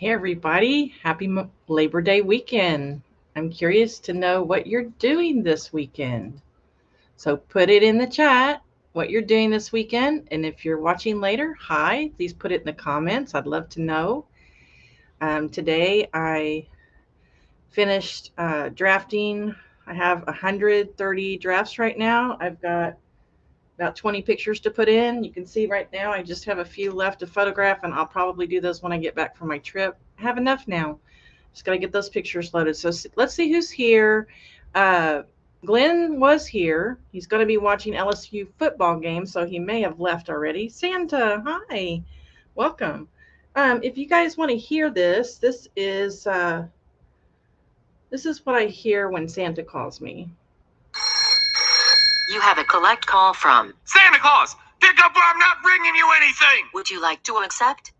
Hey everybody, happy Labor Day weekend. I'm curious to know what you're doing this weekend. So put it in the chat, what you're doing this weekend. And if you're watching later, hi, please put it in the comments. I'd love to know. Today I finished drafting. I have 130 drafts right now. I've got about 20 pictures to put in. You can see right now I just have a few left to photograph, and I'll probably do those when I get back from my trip. I have enough now. Just got to get those pictures loaded. So let's see who's here. Glenn was here. He's going to be watching LSU football game, so he may have left already. Santa, hi. Welcome. If you guys want to hear this, this is what I hear when Santa calls me. You have a collect call from Santa Claus. Pick up or I'm not bringing you anything. Would you like to accept?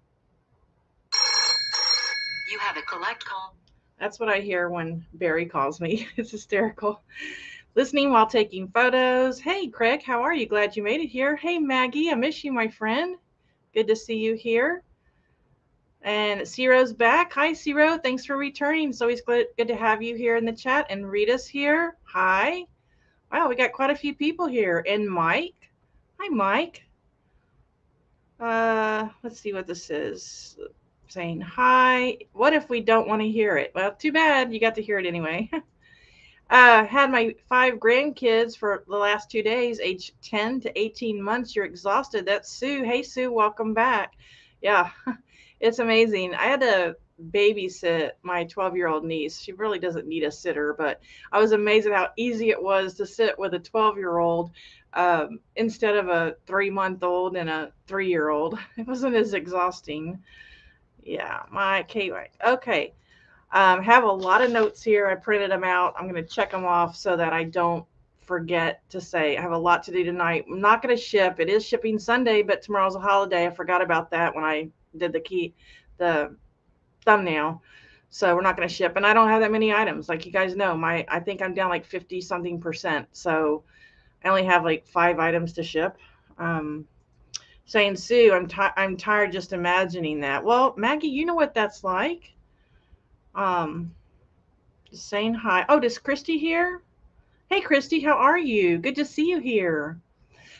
You have a collect call. That's what I hear when Barry calls me. It's hysterical. Listening while taking photos. Hey, Craig, how are you? Glad you made it here. Hey, Maggie, I miss you, my friend. Good to see you here. And Ciro's back. Hi, Ciro. Thanks for returning. It's always good to have you here in the chat. And Rita's here. Hi. Wow, we got quite a few people here. And Mike. Hi, Mike. Let's see what this is. Saying hi. What if we don't want to hear it? Well, too bad. You got to hear it anyway. Had my 5 grandkids for the last 2 days, age 10 to 18 months. You're exhausted. That's Sue. Hey, Sue, welcome back. Yeah, it's amazing. I had to babysit my 12-year-old niece. She really doesn't need a sitter, but I was amazed at how easy it was to sit with a 12-year-old instead of a 3-month-old and a 3-year-old. It wasn't as exhausting. Yeah, my K-Way. Okay. Have a lot of notes here. I printed them out. I'm going to check them off so that I don't forget to say. I have a lot to do tonight. I'm not going to ship. It is shipping Sunday, but tomorrow's a holiday. I forgot about that when I did the thumbnail, so we're not going to ship, and I don't have that many items. Like you guys know, I think I'm down like 50-something%, so I only have like 5 items to ship. Saying Sue, I'm tired just imagining that. Well, Maggie, you know what that's like. Saying hi. Oh, is Christy here? Hey, Christy, how are you? Good to see you here.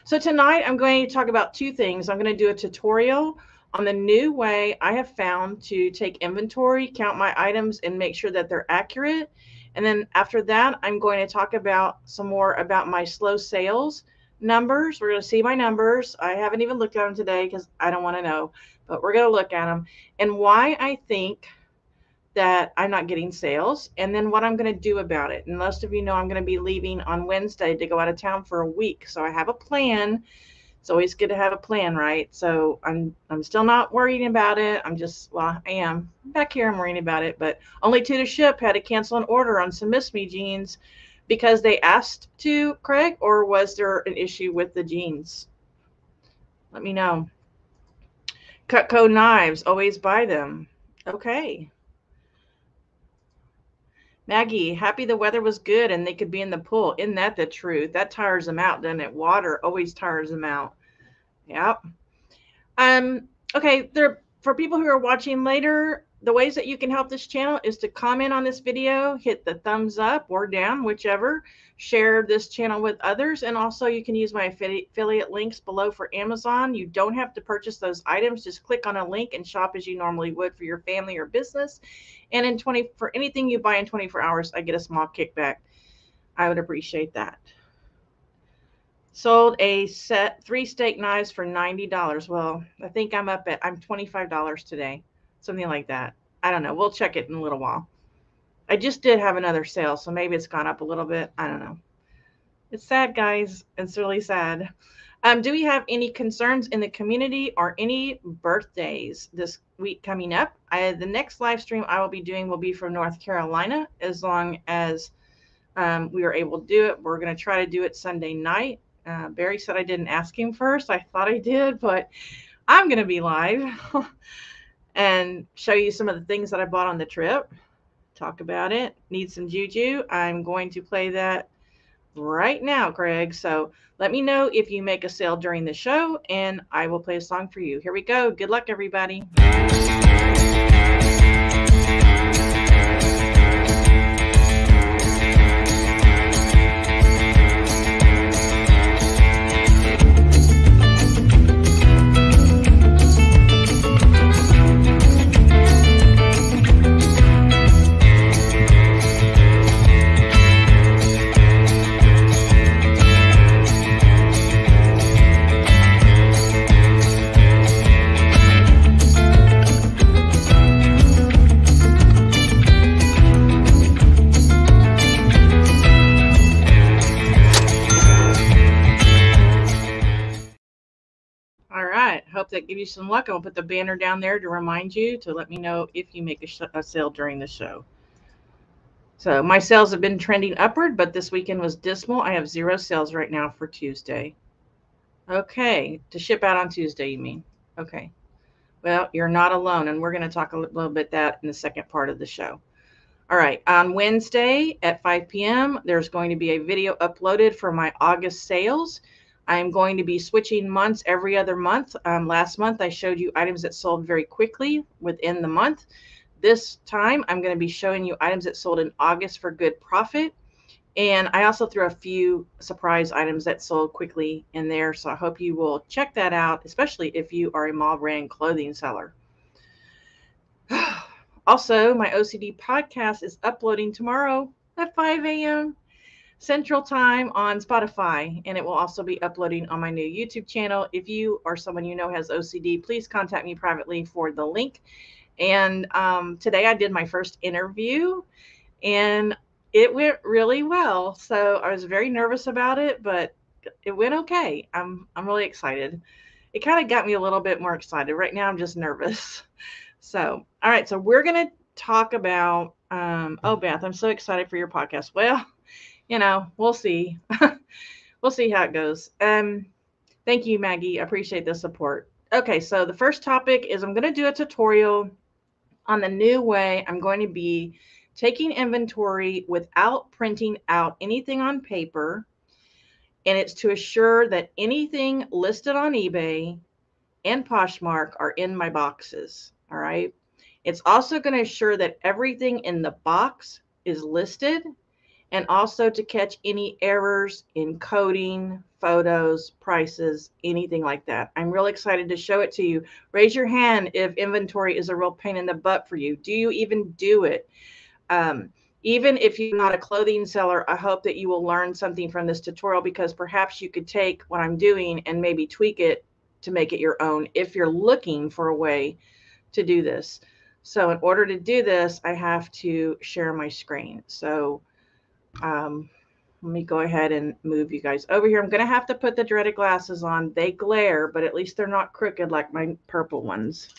So tonight I'm going to talk about 2 things. I'm going to do a tutorial on the new way I have found to take inventory, count my items, and make sure that they're accurate. And then after that, I'm going to talk about some more about my slow sales numbers. We're going to see my numbers. I haven't even looked at them today because I don't want to know, but we're going to look at them and why I think that I'm not getting sales, and then what I'm going to do about it. And most of you know I'm going to be leaving on Wednesday to go out of town for a week, so I have a plan. It's always good to have a plan, right? So I'm still not worrying about it. I am back here. I'm worrying about it, but only 2 to ship. Had to cancel an order on some Miss Me jeans because they asked to, Craig, or was there an issue with the jeans? Let me know. Cutco knives, always buy them. Okay. Maggie, happy the weather was good and they could be in the pool. Isn't that the truth? That tires them out, doesn't it? Water always tires them out. Yep. Okay, for people who are watching later, the ways that you can help this channel is to comment on this video, hit the thumbs up or down, whichever, share this channel with others, and also you can use my affiliate links below for Amazon. You don't have to purchase those items. Just click on a link and shop as you normally would for your family or business. And for anything you buy in 24 hours, I get a small kickback. I would appreciate that. Sold a set 3 steak knives for $90. Well, I think I'm $25 today, something like that. I don't know. We'll check it in a little while. I just did have another sale, so maybe it's gone up a little bit. I don't know. It's sad, guys. It's really sad. Do we have any concerns in the community or any birthdays this week coming up? The next live stream I will be doing will be from North Carolina. As long as we are able to do it, we're going to try to do it Sunday night. Barry said I didn't ask him first. I thought I did, but I'm going to be live and show you some of the things that I bought on the trip. Talk about it. Need some juju. I'm going to play that right now, Craig. So let me know if you make a sale during the show, and I will play a song for you. Here we go. Good luck, everybody. that give you some luck. I'll put the banner down there to remind you to let me know if you make a sale during the show. So my sales have been trending upward, but this weekend was dismal. I have 0 sales right now for Tuesday. Okay, to ship out on Tuesday, you mean? Okay. Well, you're not alone, and we're going to talk a little bit that in the second part of the show. All right, on Wednesday at 5 p.m., there's going to be a video uploaded for my August sales. I'm going to be switching months every other month. Last month, I showed you items that sold very quickly within the month. This time, I'm going to be showing you items that sold in August for good profit. And I also threw a few surprise items that sold quickly in there. So I hope you will check that out, especially if you are a mall brand clothing seller. Also, my OCD podcast is uploading tomorrow at 5 a.m. Central Time on Spotify, and it will also be uploading on my new YouTube channel. If you or someone you know has OCD, please contact me privately for the link. And today I did my first interview, and it went really well. So I was very nervous about it, but it went okay. I'm really excited. It kind of got me a little bit more excited. Right now I'm just nervous. So, all right. So we're going to talk about, oh, Beth, I'm so excited for your podcast. Well, you know, we'll see. We'll see how it goes. Thank you, Maggie. I appreciate the support. Okay. So the first topic is I'm going to do a tutorial on the new way I'm going to be taking inventory without printing out anything on paper. And it's to assure that anything listed on eBay and Poshmark are in my boxes. All right. It's also going to assure that everything in the box is listed, and also to catch any errors in coding, photos, prices, anything like that. I'm really excited to show it to you. Raise your hand if inventory is a real pain in the butt for you. Do you even do it? Even if you're not a clothing seller, I hope that you will learn something from this tutorial, because perhaps you could take what I'm doing and maybe tweak it to make it your own if you're looking for a way to do this. So in order to do this, I have to share my screen. So let me go ahead and move you guys over here. I'm going to have to put the dreaded glasses on. They glare, but at least they're not crooked like my purple ones.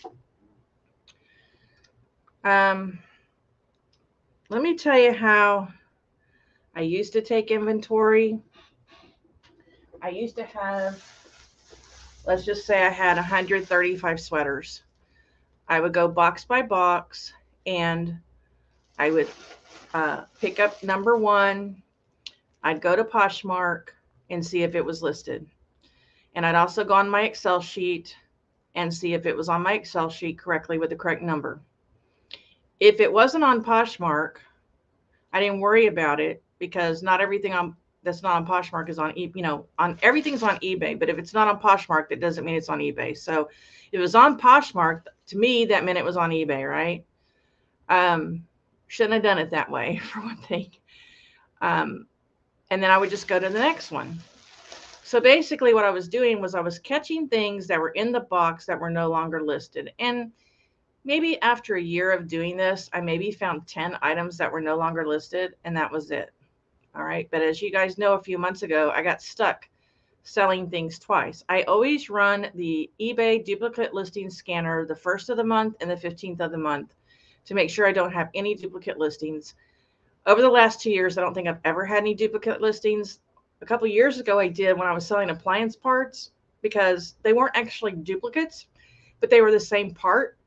Let me tell you how I used to take inventory. I used to have, let's just say I had 135 sweaters. I would go box by box, and I would pick up number one. I'd go to Poshmark and see if it was listed. And I'd also go on my Excel sheet and see if it was on my Excel sheet correctly with the correct number. If it wasn't on Poshmark, I didn't worry about it, because not everything that's not on Poshmark is on eBay. You know, everything's on eBay, but if it's not on Poshmark, that doesn't mean it's on eBay. So if it was on Poshmark, to me, that meant it was on eBay, right? Shouldn't have done it that way, for one thing. And then I would just go to the next one. So basically what I was doing was I was catching things that were in the box that were no longer listed. And maybe after a year of doing this, I maybe found 10 items that were no longer listed, and that was it. All right. But as you guys know, a few months ago, I got stuck selling things twice. I always run the eBay duplicate listing scanner the 1st of the month and the 15th of the month to make sure I don't have any duplicate listings. Over the last 2 years, I don't think I've ever had any duplicate listings. A couple of years ago, I did when I was selling appliance parts, because they weren't actually duplicates, but they were the same part.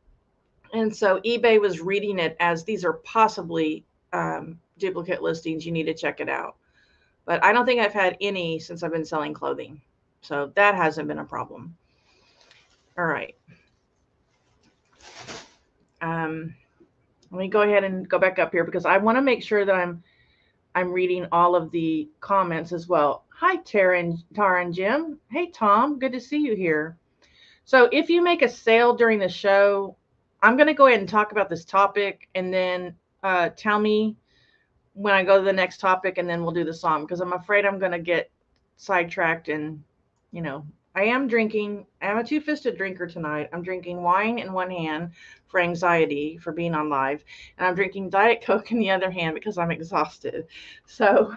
And so eBay was reading it as these are possibly duplicate listings. You need to check it out. But I don't think I've had any since I've been selling clothing. So that hasn't been a problem. All right. Let me go ahead and go back up here, because I want to make sure that I'm reading all of the comments as well. Hi, Tara and Jim. Hey, Tom. Good to see you here. So if you make a sale during the show, I'm going to go ahead and talk about this topic, and then tell me when I go to the next topic, and then we'll do the song, because I'm afraid I'm going to get sidetracked. And, you know, I am a two-fisted drinker tonight. I'm drinking wine in one hand for anxiety, for being on live, and I'm drinking Diet Coke in the other hand because I'm exhausted. So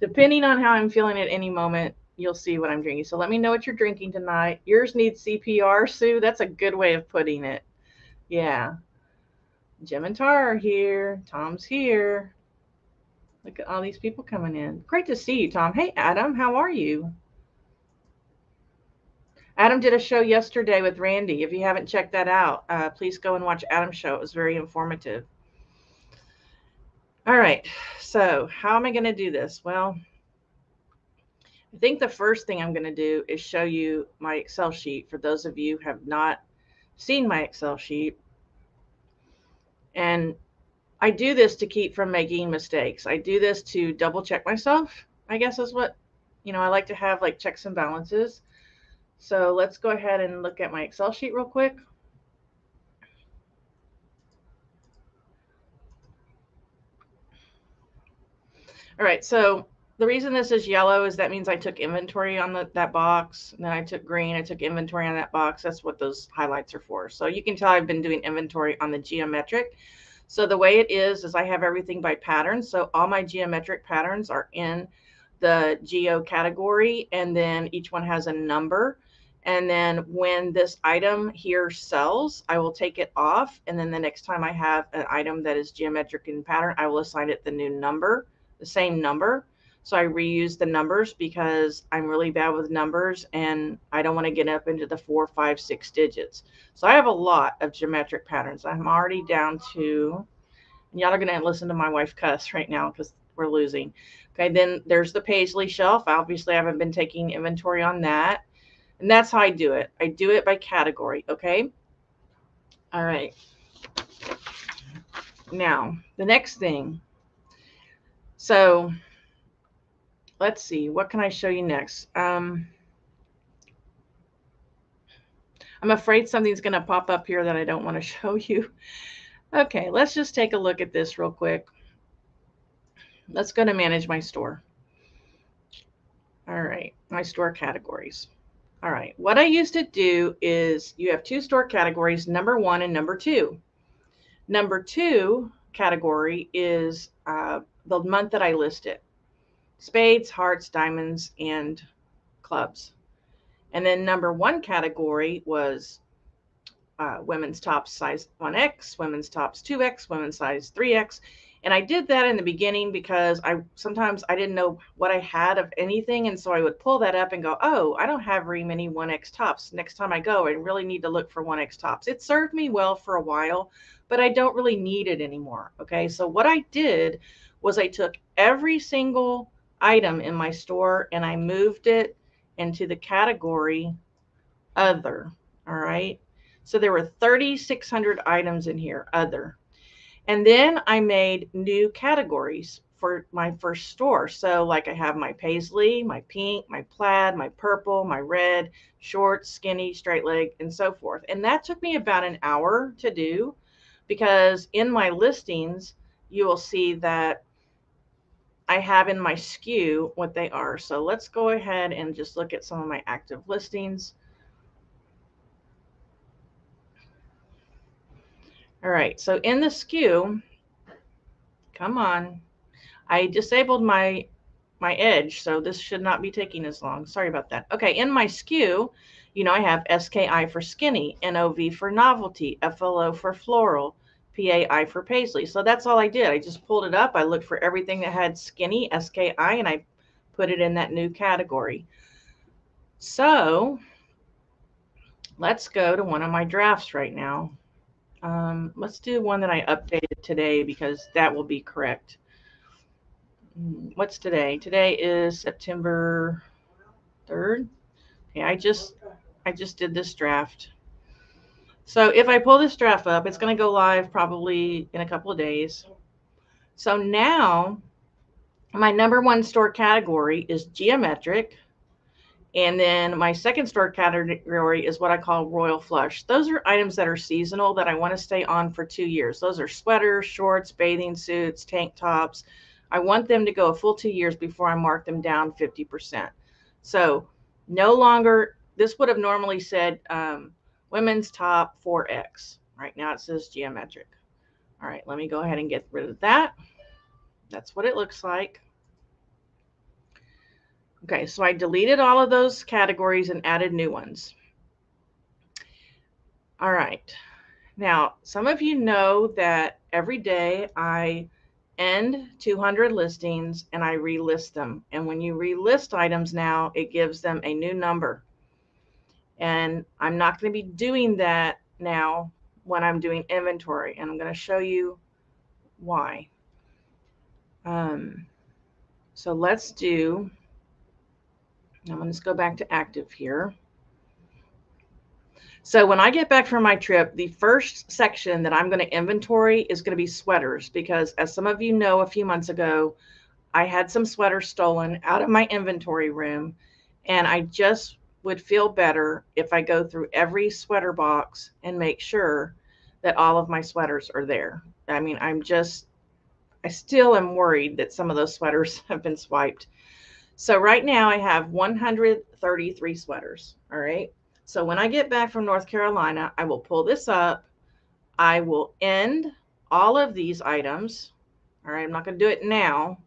depending on how I'm feeling at any moment, you'll see what I'm drinking. So let me know what you're drinking tonight. Yours needs CPR, Sue. That's a good way of putting it. Yeah. Jim and Tara are here. Tom's here. Look at all these people coming in. Great to see you, Tom. Hey, Adam, how are you? Adam did a show yesterday with Randy. If you haven't checked that out, please go and watch Adam's show. It was very informative. All right. So how am I going to do this? Well, I think the first thing I'm going to do is show you my Excel sheet for those of you who have not seen my Excel sheet. And I do this to keep from making mistakes. I do this to double check myself, I guess is what, you know, I like to have like checks and balances. So let's go ahead and look at my Excel sheet real quick. All right, so the reason this is yellow is that means I took inventory on that box, and then I took green, I took inventory on that box. That's what those highlights are for. So you can tell I've been doing inventory on the geometric. So the way it is I have everything by pattern. So all my geometric patterns are in the geo category, and then each one has a number. And then when this item here sells, I will take it off. And then the next time I have an item that is geometric in pattern, I will assign it the new number, the same number. So I reuse the numbers because I'm really bad with numbers and I don't want to get up into the 4, 5, 6 digits. So I have a lot of geometric patterns. I'm already down to, and y'all are going to listen to my wife cuss right now because we're losing. Okay, then there's the Paisley shelf. Obviously, I haven't been taking inventory on that. And that's how I do it. I do it by category. Okay. All right. Now, the next thing. So let's see, what can I show you next? I'm afraid something's going to pop up here that I don't want to show you. Okay, let's just take a look at this real quick. Let's go to manage my store. All right, my store categories. All right, what I used to do is you have two store categories, number one and number two. Number two category is the month that I listed. Spades, hearts, diamonds, and clubs. And then number one category was women's tops size 1X, women's tops 2X, women's size 3X. And I did that in the beginning because sometimes I didn't know what I had of anything. And so I would pull that up and go, oh, I don't have very many 1X tops. Next time I go, I really need to look for 1X tops. It served me well for a while, but I don't really need it anymore. Okay, so what I did was I took every single item in my store and I moved it into the category other. All right, so there were 3,600 items in here, other, and then I made new categories for my first store. So like I have my paisley, my pink, my plaid, my purple, my red, short, skinny, straight leg, and so forth. And that took me about an hour to do because in my listings you will see that I have in my SKU what they are. So let's go ahead and just look at some of my active listings. All right, so in the SKU, come on, I disabled my edge, so this should not be taking as long. Sorry about that. Okay, in my SKU, you know, I have SKI for skinny, NOV for novelty, FLO for floral, PAI for paisley. So that's all I did. I just pulled it up. I looked for everything that had skinny, SKI, and I put it in that new category. So let's go to one of my drafts right now. Let's do one that I updated today because that will be correct. What's today? Today is September 3rd. Okay, I just did this draft. So if I pull this draft up, it's going to go live probably in a couple of days. So now my number one store category is geometric. And then my second store category is what I call royal flush. Those are items that are seasonal that I want to stay on for 2 years. Those are sweaters, shorts, bathing suits, tank tops. I want them to go a full 2 years before I mark them down 50%. So no longer, this would have normally said, women's top 4X. Right now it says geometric. All right, let me go ahead and get rid of that. That's what it looks like. Okay, so I deleted all of those categories and added new ones. All right. Now, some of you know that every day I end 200 listings and I relist them. And when you relist items now, it gives them a new number. And I'm not going to be doing that now when I'm doing inventory. And I'm going to show you why. So let's do, I'm going to go back to active here. So when I get back from my trip, the first section that I'm going to inventory is going to be sweaters, because as some of you know, a few months ago, I had some sweaters stolen out of my inventory room, and I just would feel better if I go through every sweater box and make sure that all of my sweaters are there. I mean, I still am worried that some of those sweaters have been swiped. So right now I have 133 sweaters. All right. So when I get back from North Carolina, I will pull this up. I will end all of these items. All right, I'm not going to do it now.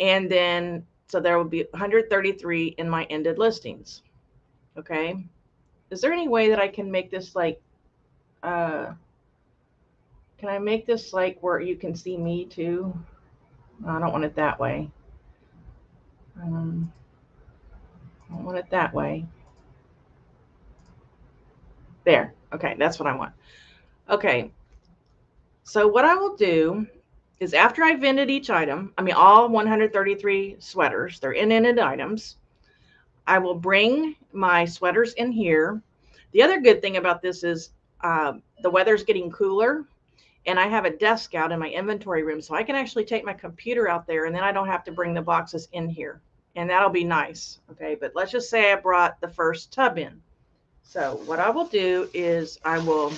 And then, so there will be 133 in my ended listings. Okay. Is there any way that I can make this like, can I make this like where you can see me too? No, I don't want it that way. I don't want it that way. There. Okay. That's what I want. Okay. So what I will do is after I've ended each item, I mean, all 133 sweaters, they're in ended items. I will bring my sweaters in here. The other good thing about this is the weather's getting cooler and I have a desk out in my inventory room. So I can actually take my computer out there and then I don't have to bring the boxes in here, and that'll be nice. Okay. But let's just say I brought the first tub in. So what I will do is I will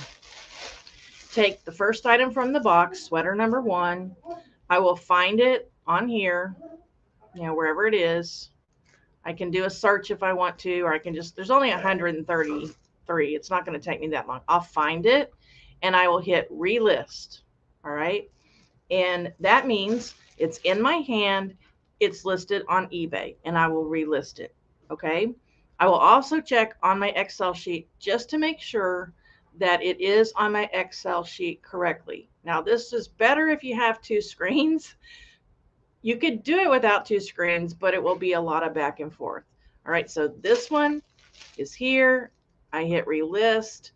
take the first item from the box, sweater number 1. I will find it on here, you know, wherever it is. I can do a search if I want to, or I can just, there's only 133. It's not going to take me that long. I'll find it and I will hit relist. All right. And that means it's in my hand. It's listed on eBay and I will relist it. Okay. I will also check on my Excel sheet just to make sure that it is on my Excel sheet correctly. Now, this is better if you have 2 screens. You could do it without 2 screens, but it will be a lot of back and forth. All right, so this one is here. I hit relist.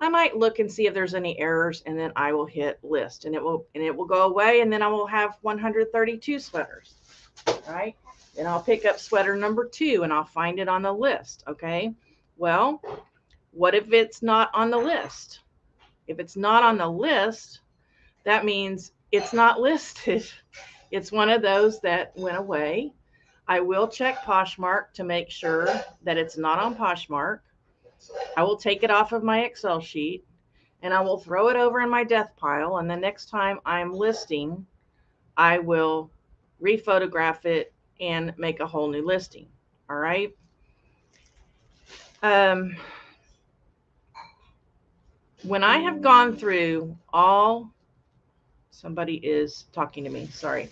I might look and see if there's any errors, and then I will hit list, and it will go away, and then I will have 132 sweaters. All right. And I'll pick up sweater number 2 and I'll find it on the list. Okay. Well, what if it's not on the list? If it's not on the list, that means it's not listed. It's one of those that went away. I will check Poshmark to make sure that it's not on Poshmark. I will take it off of my Excel sheet and I will throw it over in my death pile. And the next time I'm listing, I will rephotograph it and make a whole new listing. All right. When I have gone through all, somebody is talking to me, sorry.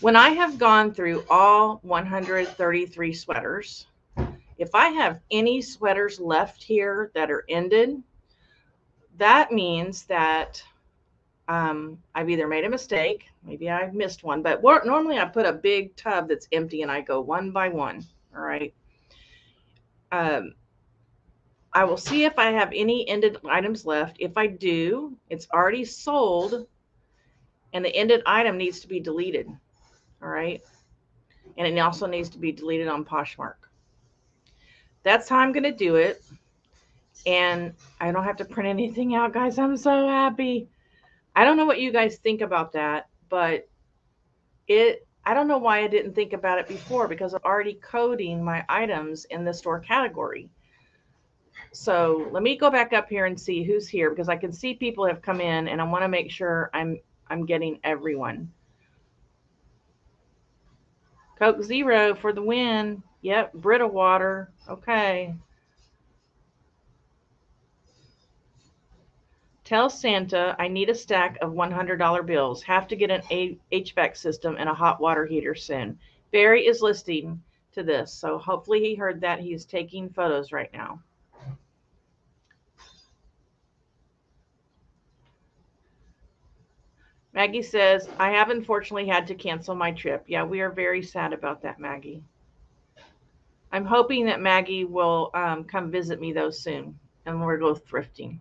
When I have gone through all 133 sweaters, if I have any sweaters left here that are ended, that means that I've either made a mistake, maybe I missed one, but normally I put a big tub that's empty and I go one by one. All right. I will see if I have any ended items left. If I do, it's already sold and the ended item needs to be deleted. All right. And it also needs to be deleted on Poshmark. That's how I'm going to do it. And I don't have to print anything out, guys. I'm so happy. I don't know what you guys think about that, but I don't know why I didn't think about it before, because I'm already coding my items in the store category. So let me go back up here and see who's here, because I can see people have come in and I want to make sure I'm getting everyone. Coke Zero for the win. Yep. Brita water. Okay. Tell Santa I need a stack of $100 bills. Have to get an HVAC system and a hot water heater soon. Barry is listing. to this. So hopefully he heard that. He is taking photos right now. Maggie says, I have unfortunately had to cancel my trip. Yeah, we are very sad about that, Maggie. I'm hoping that Maggie will come visit me though soon, and we'll go thrifting.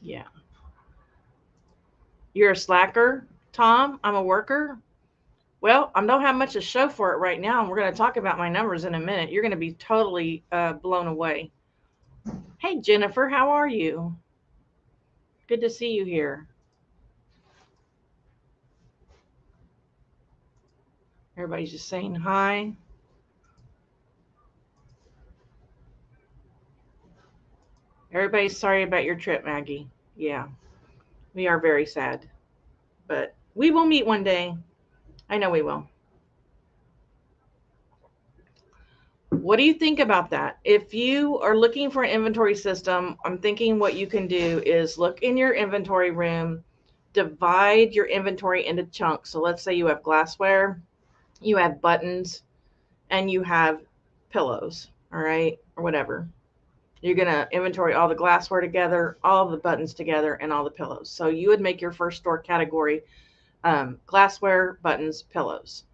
Yeah. You're a slacker, Tom. I'm a worker. Well, I don't have much to show for it right now, and we're going to talk about my numbers in a minute. You're going to be totally blown away. Hey, Jennifer, how are you? Good to see you here. Everybody's just saying hi. Everybody's sorry about your trip, Maggie. Yeah, we are very sad, but we will meet one day. I know we will. What do you think about that? If you are looking for an inventory system, I'm thinking what you can do is look in your inventory room, divide your inventory into chunks. So let's say you have glassware, you have buttons, and you have pillows, all right, or whatever. You're going to inventory all the glassware together, all the buttons together, and all the pillows. So you would make your first store category glassware, buttons, pillows.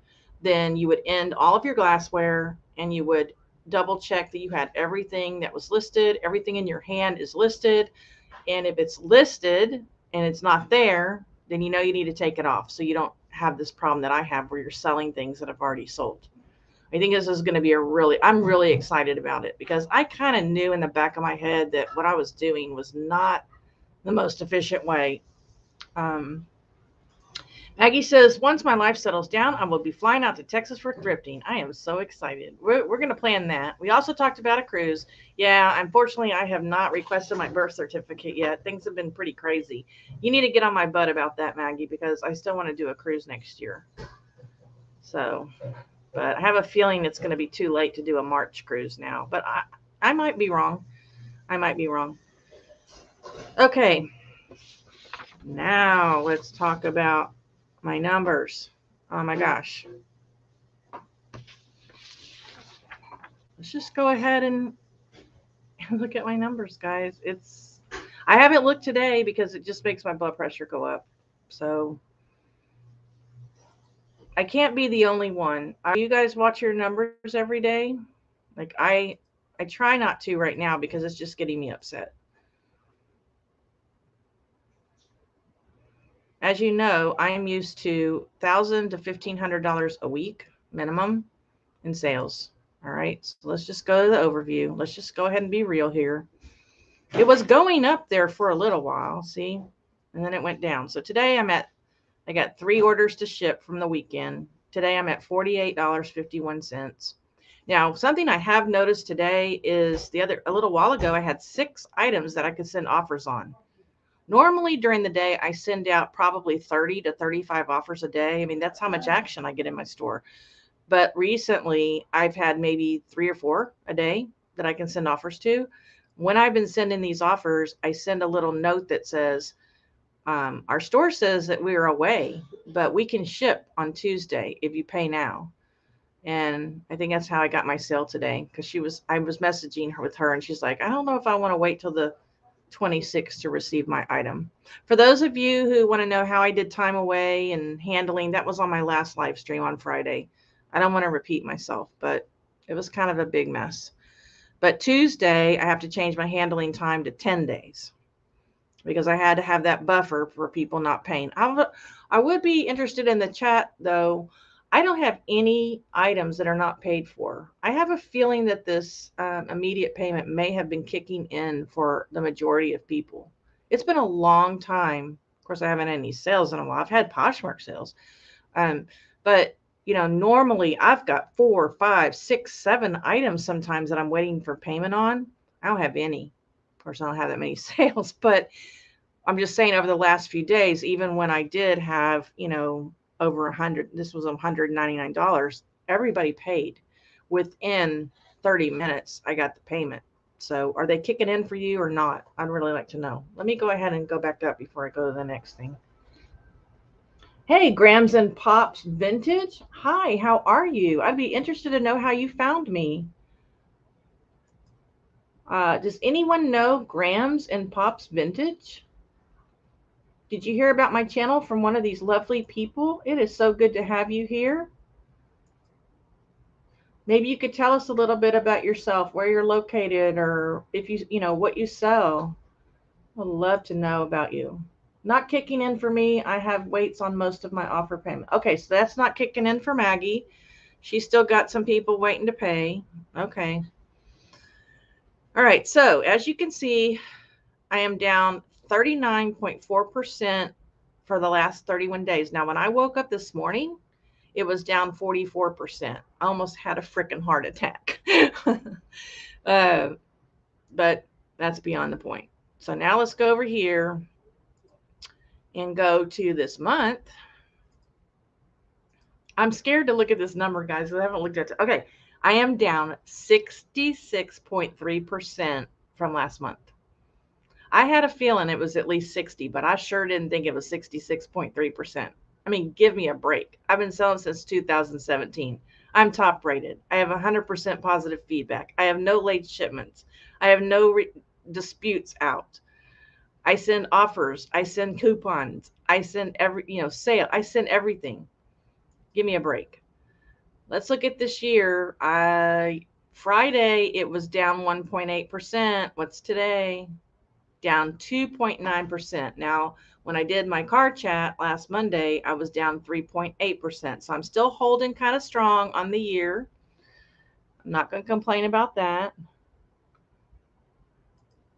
Then you would end all of your glassware, and you would double check that you had everything that was listed, everything in your hand is listed. And if it's listed and it's not there, then you know you need to take it off, so you don't have this problem that I have where you're selling things that have already sold. I think this is going to be a really, I'm really excited about it, because I kind of knew in the back of my head that what I was doing was not the most efficient way. Maggie says, once my life settles down, I will be flying out to Texas for thrifting. I am so excited. We're going to plan that. We also talked about a cruise. Yeah, unfortunately, I have not requested my birth certificate yet. Things have been pretty crazy. You need to get on my butt about that, Maggie, because I still want to do a cruise next year. So, but I have a feeling it's going to be too late to do a March cruise now. But I might be wrong. I might be wrong. Okay. Now let's talk about my numbers. Oh my gosh. Let's just go ahead and look at my numbers, guys. It's, I haven't looked today because it just makes my blood pressure go up. So I can't be the only one. Do you guys watch your numbers every day? Like I try not to right now because it's just getting me upset. As you know, I am used to $1,000 to $1,500 a week minimum in sales. All right, so let's just go to the overview. Let's just go ahead and be real here. It was going up there for a little while, see, and then it went down. So today I'm at, I got 3 orders to ship from the weekend. Today I'm at $48.51. Now, something I have noticed today is a little while ago, I had 6 items that I could send offers on. Normally during the day, I send out probably 30 to 35 offers a day. I mean, that's how much action I get in my store. But recently, I've had maybe 3 or 4 a day that I can send offers to. When I've been sending these offers, I send a little note that says, our store says that we are away, but we can ship on Tuesday if you pay now. And I think that's how I got my sale today, because I was messaging her with her, and she's like, I don't know if I want to wait till the 26 to receive my item. For those of you who want to know how I did time away and handling, that was on my last live stream on Friday. I don't want to repeat myself, but it was kind of a big mess. But Tuesday, I have to change my handling time to 10 days because I had to have that buffer for people not paying. I would be interested in the chat, though. I don't have any items that are not paid for. I have a feeling that this immediate payment may have been kicking in for the majority of people. It's been a long time. Of course, I haven't had any sales in a while. I've had Poshmark sales. But, you know, normally I've got 4, 5, 6, 7 items sometimes that I'm waiting for payment on. I don't have any. Of course, I don't have that many sales. But I'm just saying over the last few days, even when I did have, you know, over 100, this was $199. Everybody paid within 30 minutes. I got the payment. So are they kicking in for you or not? I'd really like to know. Let me go ahead and go back up before I go to the next thing. Hey, Grams and Pops Vintage. Hi, how are you? I'd be interested to know how you found me. Does anyone know Grams and Pops Vintage? Did you hear about my channel from one of these lovely people? It is so good to have you here. Maybe you could tell us a little bit about yourself, where you're located, or if you know what you sell. Would love to know about you. Not kicking in for me. I have waits on most of my offer payment. Okay, so that's not kicking in for Maggie. She's still got some people waiting to pay. Okay. All right, so as you can see, I am down 39.4% for the last 31 days. Now, when I woke up this morning, it was down 44%. I almost had a freaking heart attack. But that's beyond the point. So now let's go over here and go to this month. I'm scared to look at this number, guys. I haven't looked at it. Okay, I am down 66.3% from last month. I had a feeling it was at least 60, but I sure didn't think it was 66.3%. I mean, give me a break. I've been selling since 2017. I'm top rated. I have 100% positive feedback. I have no late shipments. I have no disputes out. I send offers. I send coupons. I send every, sale. I send everything. Give me a break. Let's look at this year. Friday, it was down 1.8%. What's today? Down 2.9%. Now, when I did my car chat last Monday, I was down 3.8%. So I'm still holding kind of strong on the year. I'm not going to complain about that.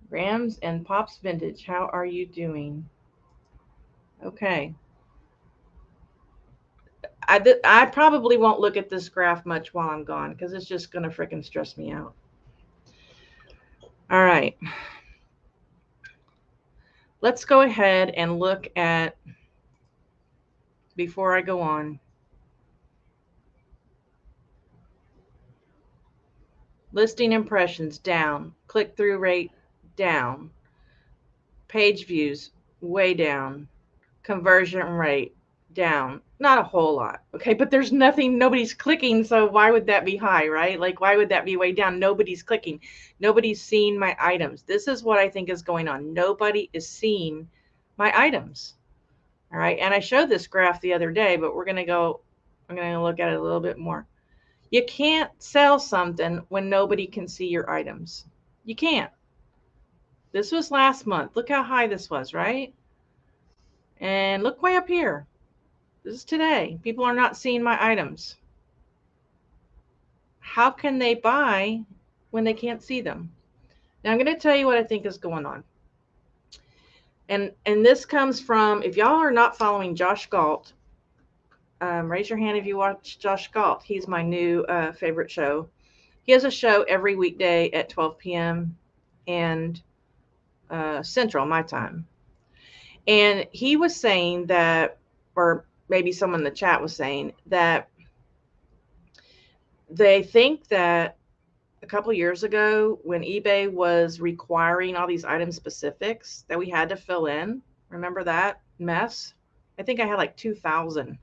Grams and Pops Vintage, how are you doing? Okay. I probably won't look at this graph much while I'm gone because it's just going to freaking stress me out. All right. Let's go ahead and look at, before I go on, listing impressions down, click-through rate down, page views way down, conversion rate down. Not a whole lot, okay? But there's nothing, nobody's clicking, so why would that be high, right? Like, why would that be way down? Nobody's clicking. Nobody's seeing my items. This is what I think is going on. Nobody is seeing my items, all right? And I showed this graph the other day, but we're going to go, I'm going to look at it a little bit more. You can't sell something when nobody can see your items. You can't. This was last month. Look how high this was, right? And look way up here. This is today. People are not seeing my items. How can they buy when they can't see them? Now, I'm going to tell you what I think is going on. And this comes from, if y'all are not following Josh Galt, raise your hand if you watch Josh Galt. He's my new favorite show. He has a show every weekday at 12 p.m. and Central, my time. And he was saying that, or maybe someone in the chat was saying that they think that a couple of years ago when eBay was requiring all these item specifics that we had to fill in, remember that mess? I think I had like 2,000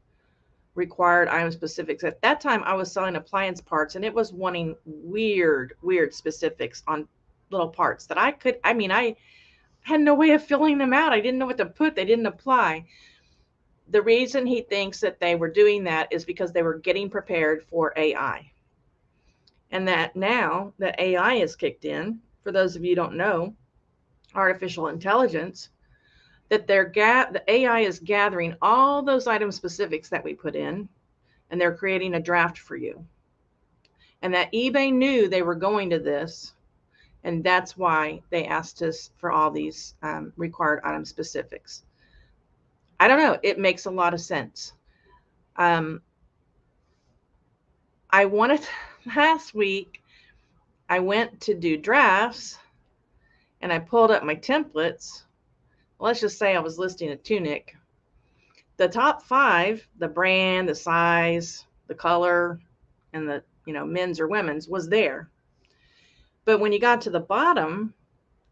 required item specifics. At that time, I was selling appliance parts and it was wanting weird specifics on little parts that I could, I mean, I had no way of filling them out. I didn't know what to put. They didn't apply. The reason he thinks that they were doing that is because they were getting prepared for AI. And that now that AI is kicked in, for those of you who don't know, artificial intelligence, that the AI is gathering all those item specifics that we put in, and they're creating a draft for you. And that eBay knew they were going to this, and that's why they asked us for all these required item specifics. I don't know. It makes a lot of sense. I wanted, last week, I went to do drafts and I pulled up my templates. Let's just say I was listing a tunic. The top five, the brand, the size, the color, and the, men's or women's was there. But when you got to the bottom,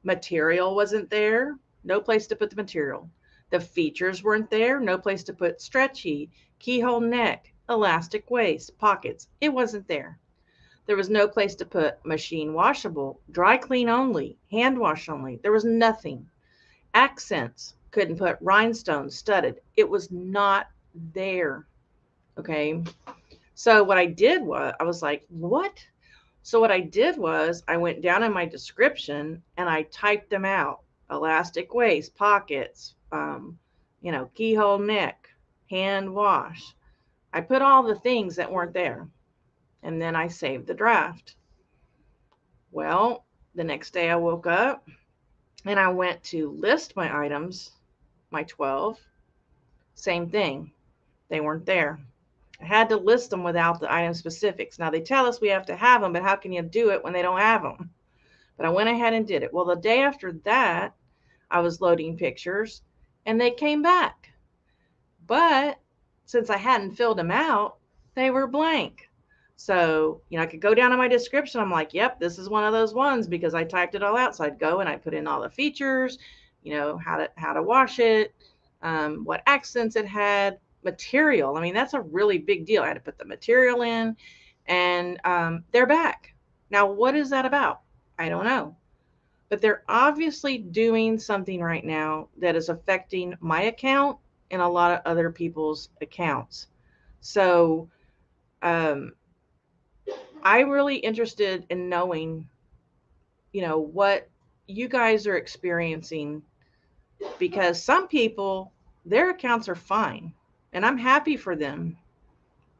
material wasn't there. No place to put the material. The features weren't there, no place to put stretchy, keyhole neck, elastic waist, pockets. It wasn't there. There was no place to put machine washable, dry clean only, hand wash only. There was nothing. Accents, couldn't put rhinestone, studded. It was not there. Okay. So what I did was, I was like, what? So what I did was I went down in my description and I typed them out. Elastic waist, pockets, you know, keyhole neck, hand wash. I put all the things that weren't there. And then I saved the draft. Well, the next day I woke up and I went to list my items, my 12. Same thing. They weren't there. I had to list them without the item specifics. Now, they tell us we have to have them, but how can you do it when they don't have them? But I went ahead and did it. Well, the day after that, I was loading pictures and they came back. But since I hadn't filled them out, they were blank. So, you know, I could go down to my description. I'm like, yep, this is one of those ones because I typed it all out. So I'd go and I put in all the features, you know, how to wash it, what accents it had, material. I mean, that's a really big deal. I had to put the material in and they're back. Now, what is that about? I don't know. But they're obviously doing something right now that is affecting my account and a lot of other people's accounts. So I'm really interested in knowing, you know, what you guys are experiencing, because some people, their accounts are fine and I'm happy for them,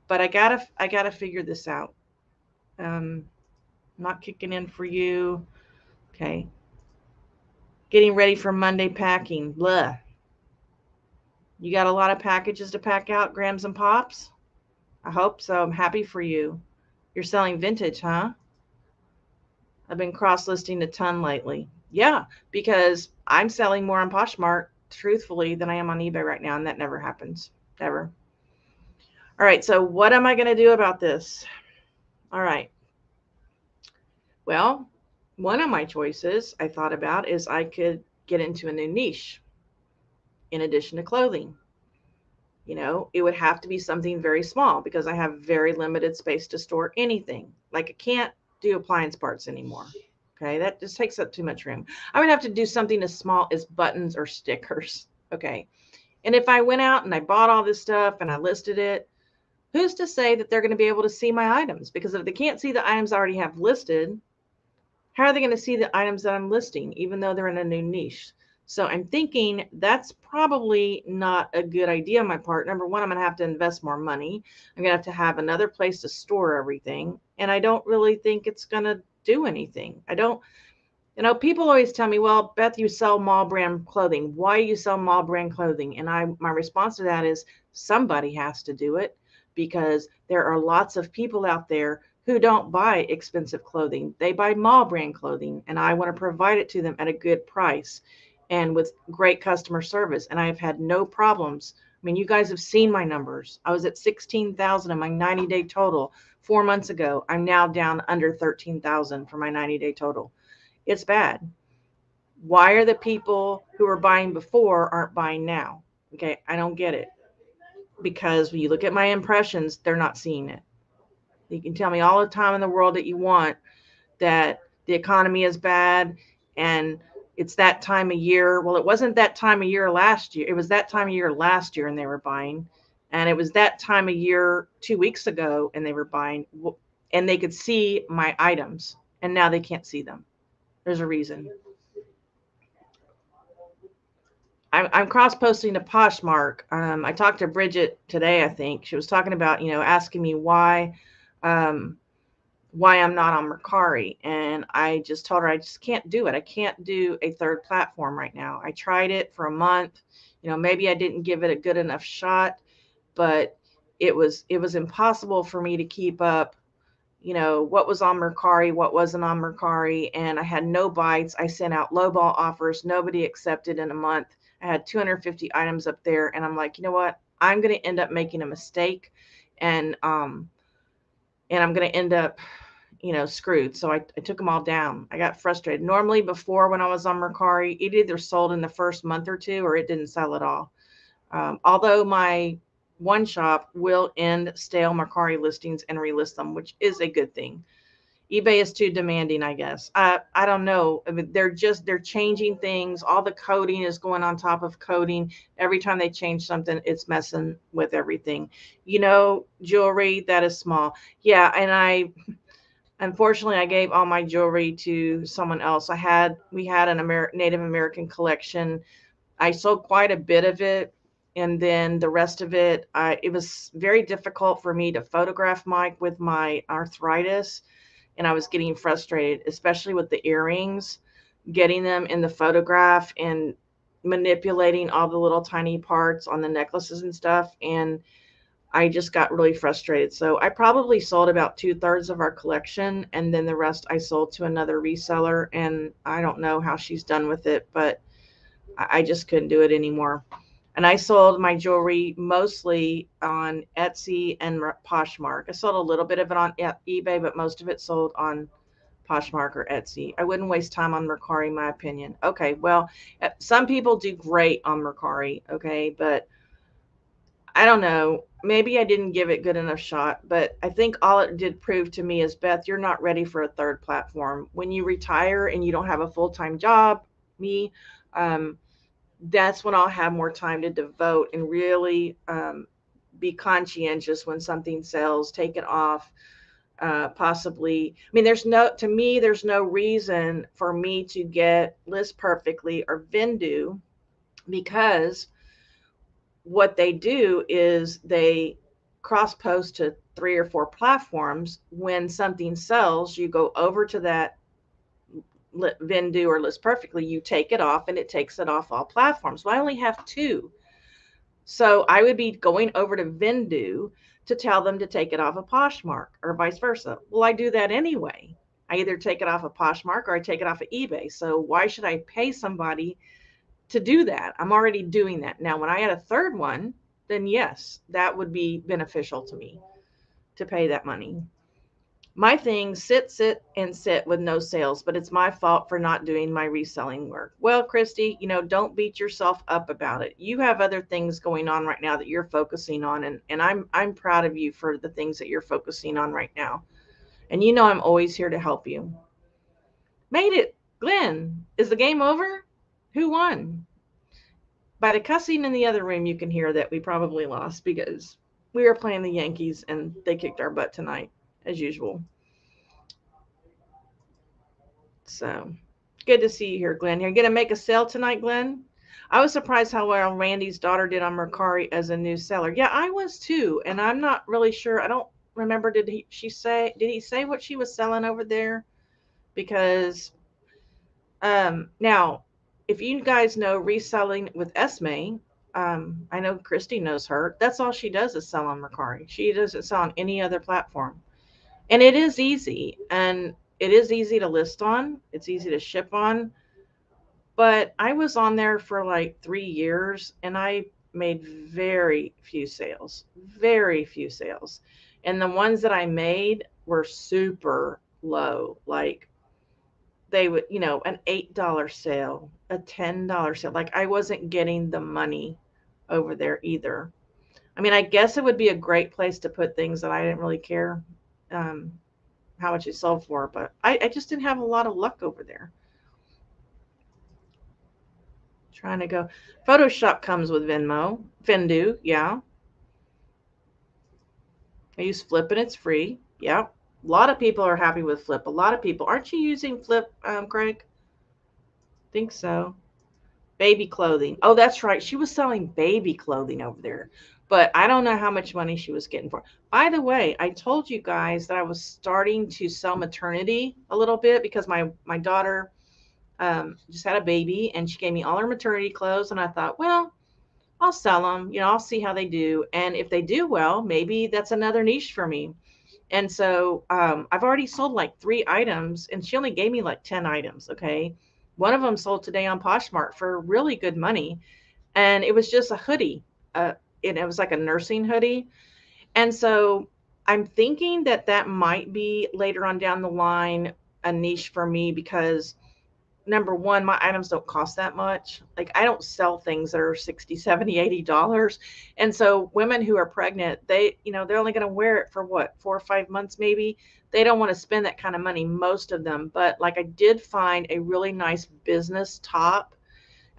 but I gotta figure this out. Not kicking in for you. Okay. Getting ready for Monday packing. Blah. You got a lot of packages to pack out, Grams and Pops? I hope so. I'm happy for you. You're selling vintage, huh? I've been cross-listing a ton lately. Yeah, because I'm selling more on Poshmark, truthfully, than I am on eBay right now, and that never happens. Never. All right, so what am I going to do about this? All right. Well, one of my choices I thought about is I could get into a new niche in addition to clothing. You know, it would have to be something very small because I have very limited space to store anything. Like I can't do appliance parts anymore. Okay, that just takes up too much room. I would have to do something as small as buttons or stickers. Okay, and if I went out and I bought all this stuff and I listed it, who's to say that they're going to be able to see my items? Because if they can't see the items I already have listed, how are they going to see the items that I'm listing, even though they're in a new niche? So I'm thinking that's probably not a good idea on my part. Number one, I'm going to have to invest more money. I'm going to have another place to store everything. And I don't really think it's going to do anything. I don't, you know, people always tell me, well, Beth, you sell mall brand clothing. Why do you sell mall brand clothing? And my response to that is somebody has to do it, because there are lots of people out there who don't buy expensive clothing. They buy mall brand clothing, and I want to provide it to them at a good price and with great customer service. And I have had no problems. I mean, you guys have seen my numbers. I was at 16,000 in my 90-day total 4 months ago. I'm now down under 13,000 for my 90-day total. It's bad. Why are the people who were buying before aren't buying now? Okay, I don't get it. Because when you look at my impressions, they're not seeing it. You can tell me all the time in the world that you want that the economy is bad and it's that time of year. Well, it wasn't that time of year last year. It was that time of year last year and they were buying. And it was that time of year 2 weeks ago and they were buying. And they could see my items. And now they can't see them. There's a reason. I'm cross-posting to Poshmark. I talked to Bridget today, I think. She was talking about, you know, asking me why I'm not on Mercari. And I just told her I just can't do it. I can't do a third platform right now. I tried it for a month. You know, maybe I didn't give it a good enough shot, but it was impossible for me to keep up, you know, what was on Mercari, what wasn't on Mercari. And I had no bites. I sent out lowball offers. Nobody accepted in a month. I had 250 items up there. And I'm like, you know what? I'm going to end up making a mistake. And I'm going to end up, you know, screwed. So I took them all down. I got frustrated. Normally before, when I was on Mercari, it either sold in the first month or two, or it didn't sell at all. Although my one shop will end stale Mercari listings and relist them, which is a good thing. eBay is too demanding, I guess. I don't know. I mean, they're changing things. All the coding is going on top of coding. Every time they change something, it's messing with everything. You know, jewelry, that is small. Yeah, and unfortunately, I gave all my jewelry to someone else. We had an Native American collection. I sold quite a bit of it, and then the rest of it, it was very difficult for me to photograph Mike with my arthritis. And I was getting frustrated, especially with the earrings, getting them in the photograph and manipulating all the little tiny parts on the necklaces and stuff. And I just got really frustrated. So I probably sold about 2/3 of our collection. And then the rest I sold to another reseller. And I don't know how she's done with it, but I just couldn't do it anymore. And I sold my jewelry mostly on Etsy and Poshmark. I sold a little bit of it on eBay, but most of it sold on Poshmark or Etsy. I wouldn't waste time on Mercari, in my opinion. Okay, well, some people do great on Mercari, okay, but I don't know. Maybe I didn't give it good enough shot, but I think all it did prove to me is, Beth, you're not ready for a third platform. When you retire and you don't have a full-time job, that's when I'll have more time to devote and really be conscientious when something sells, take it off, possibly. I mean, there's no reason for me to get ListPerfectly or Vendoo, because what they do is they cross post to 3 or 4 platforms. When something sells, you go over to that Vendoo or ListPerfectly, you take it off, and it takes it off all platforms. Well, I only have 2. So I would be going over to Vendoo to tell them to take it off of Poshmark or vice versa. Well, I do that anyway. I either take it off of Poshmark or I take it off of eBay. So why should I pay somebody to do that? I'm already doing that. Now, when I had a third one, then yes, that would be beneficial to me to pay that money. My things sit with no sales, but it's my fault for not doing my reselling work. Well, Christy, you know, don't beat yourself up about it. You have other things going on right now that you're focusing on, and I'm proud of you for the things that you're focusing on right now. And you know I'm always here to help you. Made it. Glenn, is the game over? Who won? By the cussing in the other room, you can hear that we probably lost, because we were playing the Yankees and they kicked our butt tonight, as usual. So good to see you here, Glenn. You're going to make a sale tonight, Glenn? I was surprised how well Randy's daughter did on Mercari as a new seller. Yeah, I was too. And I'm not really sure. I don't remember. Did he say what she was selling over there? Because now, if you guys know reselling with Esme, I know Christy knows her. That's all she does is sell on Mercari. She doesn't sell on any other platform. And it is easy, and it is easy to list on. It's easy to ship on. But I was on there for like 3 years, and I made very few sales, very few sales. And the ones that I made were super low. Like they would, you know, an $8 sale, a $10 sale. Like I wasn't getting the money over there either. I mean, I guess it would be a great place to put things that I didn't really care how much it sold for, but I just didn't have a lot of luck over there. Trying to go. Photoshop comes with Vendoo, yeah. I use Flip and it's free. Yeah. A lot of people are happy with Flip. A lot of people. Aren't you using Flip, Greg? I think so. Baby clothing. Oh, that's right. She was selling baby clothing over there. But I don't know how much money she was getting for. By the way, I told you guys that I was starting to sell maternity a little bit, because my daughter just had a baby, and she gave me all her maternity clothes. And I thought, well, I'll sell them. You know, I'll see how they do. And if they do well, maybe that's another niche for me. And so I've already sold like 3 items, and she only gave me like 10 items. Okay. One of them sold today on Poshmark for really good money. And it was just a hoodie. And it was like a nursing hoodie. And so I'm thinking that that might be later on down the line a niche for me, because number one, my items don't cost that much. Like, I don't sell things that are $60, $70, $80. And so women who are pregnant, they, you know, they're only going to wear it for what, 4 or 5 months, maybe. They don't want to spend that kind of money, most of them. But like, I did find a really nice business top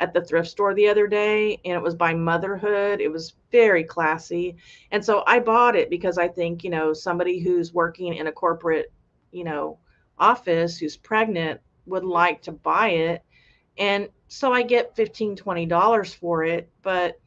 at the thrift store the other day, and it was by Motherhood. It was very classy. And so I bought it because I think, you know, somebody who's working in a corporate, you know, office who's pregnant would like to buy it. And so I get $15, $20 for it. But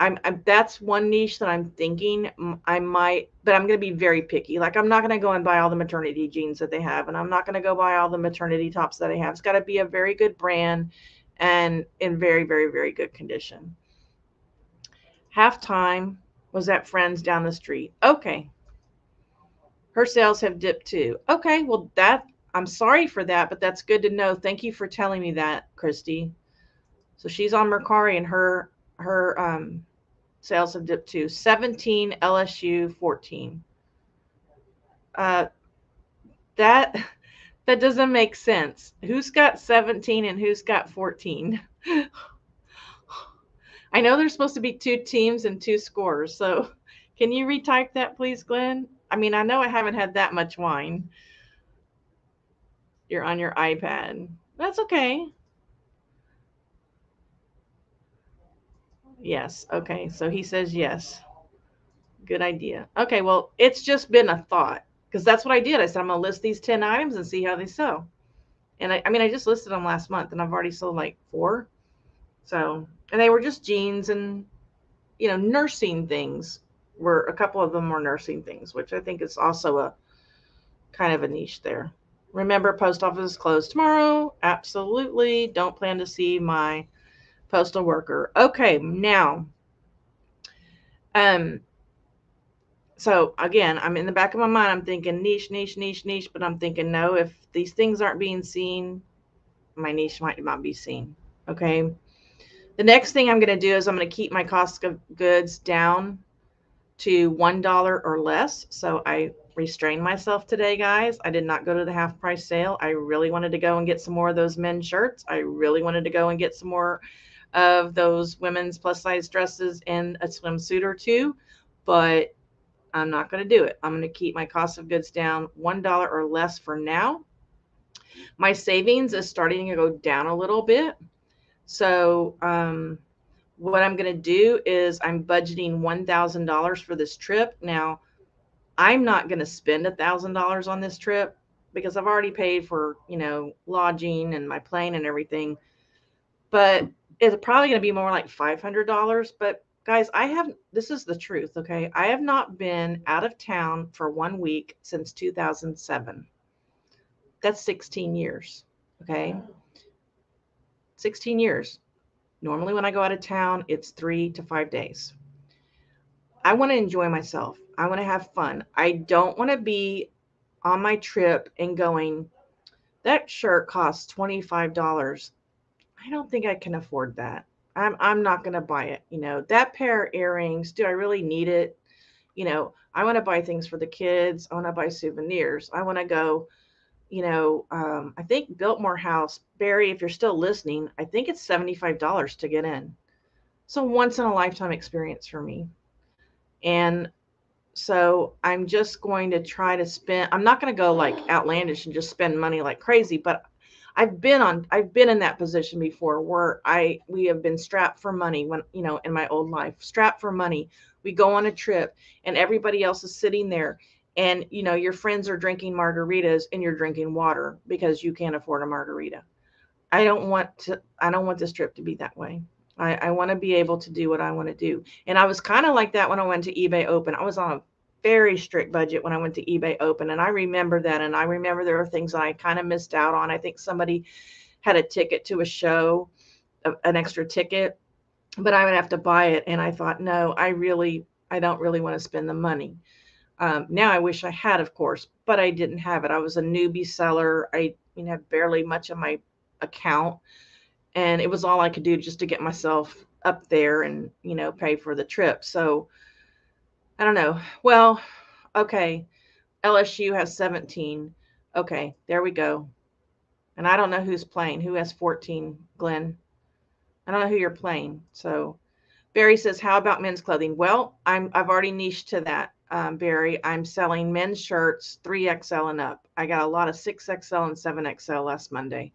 I'm that's one niche that I'm thinking I might, but I'm going to be very picky. Like, I'm not going to go and buy all the maternity jeans that they have, and I'm not going to go buy all the maternity tops that they have. It's got to be a very good brand and in very, very, very good condition. Halftime was at friends down the street. Okay. Her sales have dipped too. Okay. Well, that, I'm sorry for that, but that's good to know. Thank you for telling me that, Christy. So she's on Mercari, and her sales have dipped to 17, LSU 14. That doesn't make sense. Who's got 17 and who's got 14? I know there's supposed to be 2 teams and 2 scores. So can you retype that, please, Glenn? I mean, I know I haven't had that much wine. You're on your iPad. That's okay. Yes. Okay. So he says yes. Good idea. Okay. Well, it's just been a thought, because that's what I did. I said, I'm going to list these 10 items and see how they sell. And I mean, I just listed them last month, and I've already sold like 4. So, and they were just jeans and, you know, nursing things. Were a couple of them were nursing things, which I think is also a kind of a niche there. Remember, post office is closed tomorrow. Absolutely. Don't plan to see my postal worker. Okay, now. So, again, I'm in the back of my mind. I'm thinking niche, niche, niche, niche. But I'm thinking, no, if these things aren't being seen, my niche might not be seen. Okay. The next thing I'm going to do is I'm going to keep my cost of goods down to $1 or less. So I restrained myself today, guys. I did not go to the half price sale. I really wanted to go and get some more of those men's shirts. I really wanted to go and get some more of those women's plus size dresses and a swimsuit or two, but I'm not going to do it. I'm going to keep my cost of goods down $1 or less for now. My savings is starting to go down a little bit. So, what I'm going to do is I'm budgeting $1,000 for this trip. Now, I'm not going to spend $1,000 on this trip, because I've already paid for, you know, lodging and my plane and everything, but it's probably going to be more like $500. But guys, this is the truth. Okay. I have not been out of town for 1 week since 2007. That's 16 years. Okay. 16 years. Normally when I go out of town, it's 3 to 5 days. I want to enjoy myself. I want to have fun. I don't want to be on my trip and going, that shirt costs $25. I don't think I can afford that. I'm not going to buy it. You know, that pair of earrings, do I really need it? You know, I want to buy things for the kids. I want to buy souvenirs. I want to go, you know, I think Biltmore House, Barry, if you're still listening, I think it's $75 to get in. It's a once in a lifetime experience for me. And so I'm just going to try to spend, I'm not going to go like outlandish and just spend money like crazy, but I've been in that position before where we have been strapped for money when, you know, in my old life, strapped for money. We go on a trip and everybody else is sitting there and, you know, your friends are drinking margaritas and you're drinking water because you can't afford a margarita. I don't want this trip to be that way. I want to be able to do what I want to do. And I was kind of like that when I went to eBay Open. I was on a very strict budget when I went to eBay Open. And I remember that. And I remember there were things that I kind of missed out on. I think somebody had a ticket to a show, an extra ticket, but I would have to buy it. And I thought, no, I don't really want to spend the money. Now I wish I had, of course, but I didn't have it. I was a newbie seller. I had barely much of my account. And it was all I could do just to get myself up there and, you know, pay for the trip. So I don't know. Well, Okay, LSU has 17. Okay, there we go. And I don't know who's playing. Who has 14, Glenn? I don't know who you're playing. So Barry says, how about men's clothing? Well, I've already niched to that, Barry. I'm selling men's shirts 3XL and up. I got a lot of 6XL and 7XL last Monday.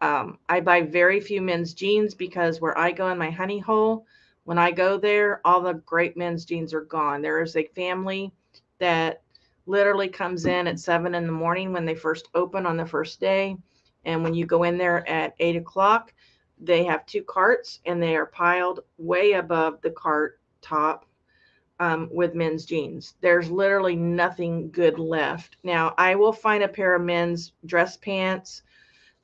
I buy very few men's jeans because where I go in my honey hole, when I go there, all the great men's jeans are gone. There is a family that literally comes in at 7 in the morning when they first open on the first day. And when you go in there at 8 o'clock, they have 2 carts and they are piled way above the cart top with men's jeans. There's literally nothing good left. Now, I will find a pair of men's dress pants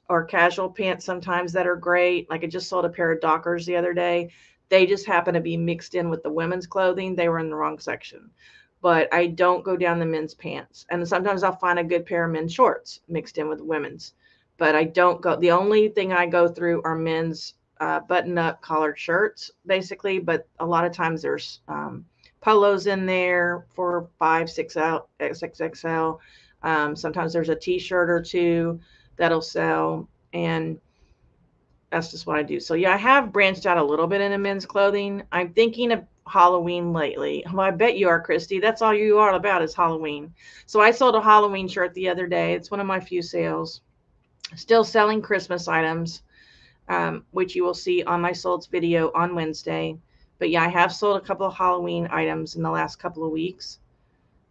or casual pants sometimes that are great. Like I just sold a pair of Dockers the other day. They just happen to be mixed in with the women's clothing. They were in the wrong section. But I don't go down the men's pants. And sometimes I'll find a good pair of men's shorts mixed in with women's. But I don't go. The only thing I go through are men's button-up collared shirts, basically. But a lot of times there's polos in there for 5, 6XL. Sometimes there's a T-shirt or two that'll sell. And that's just what I do. So, yeah, I have branched out a little bit into men's clothing. I'm thinking of Halloween lately. Well, I bet you are, Christy. That's all you are about is Halloween. So I sold a Halloween shirt the other day. It's one of my few sales. Still selling Christmas items, which you will see on my solds video on Wednesday. But yeah, I have sold a couple of Halloween items in the last couple of weeks.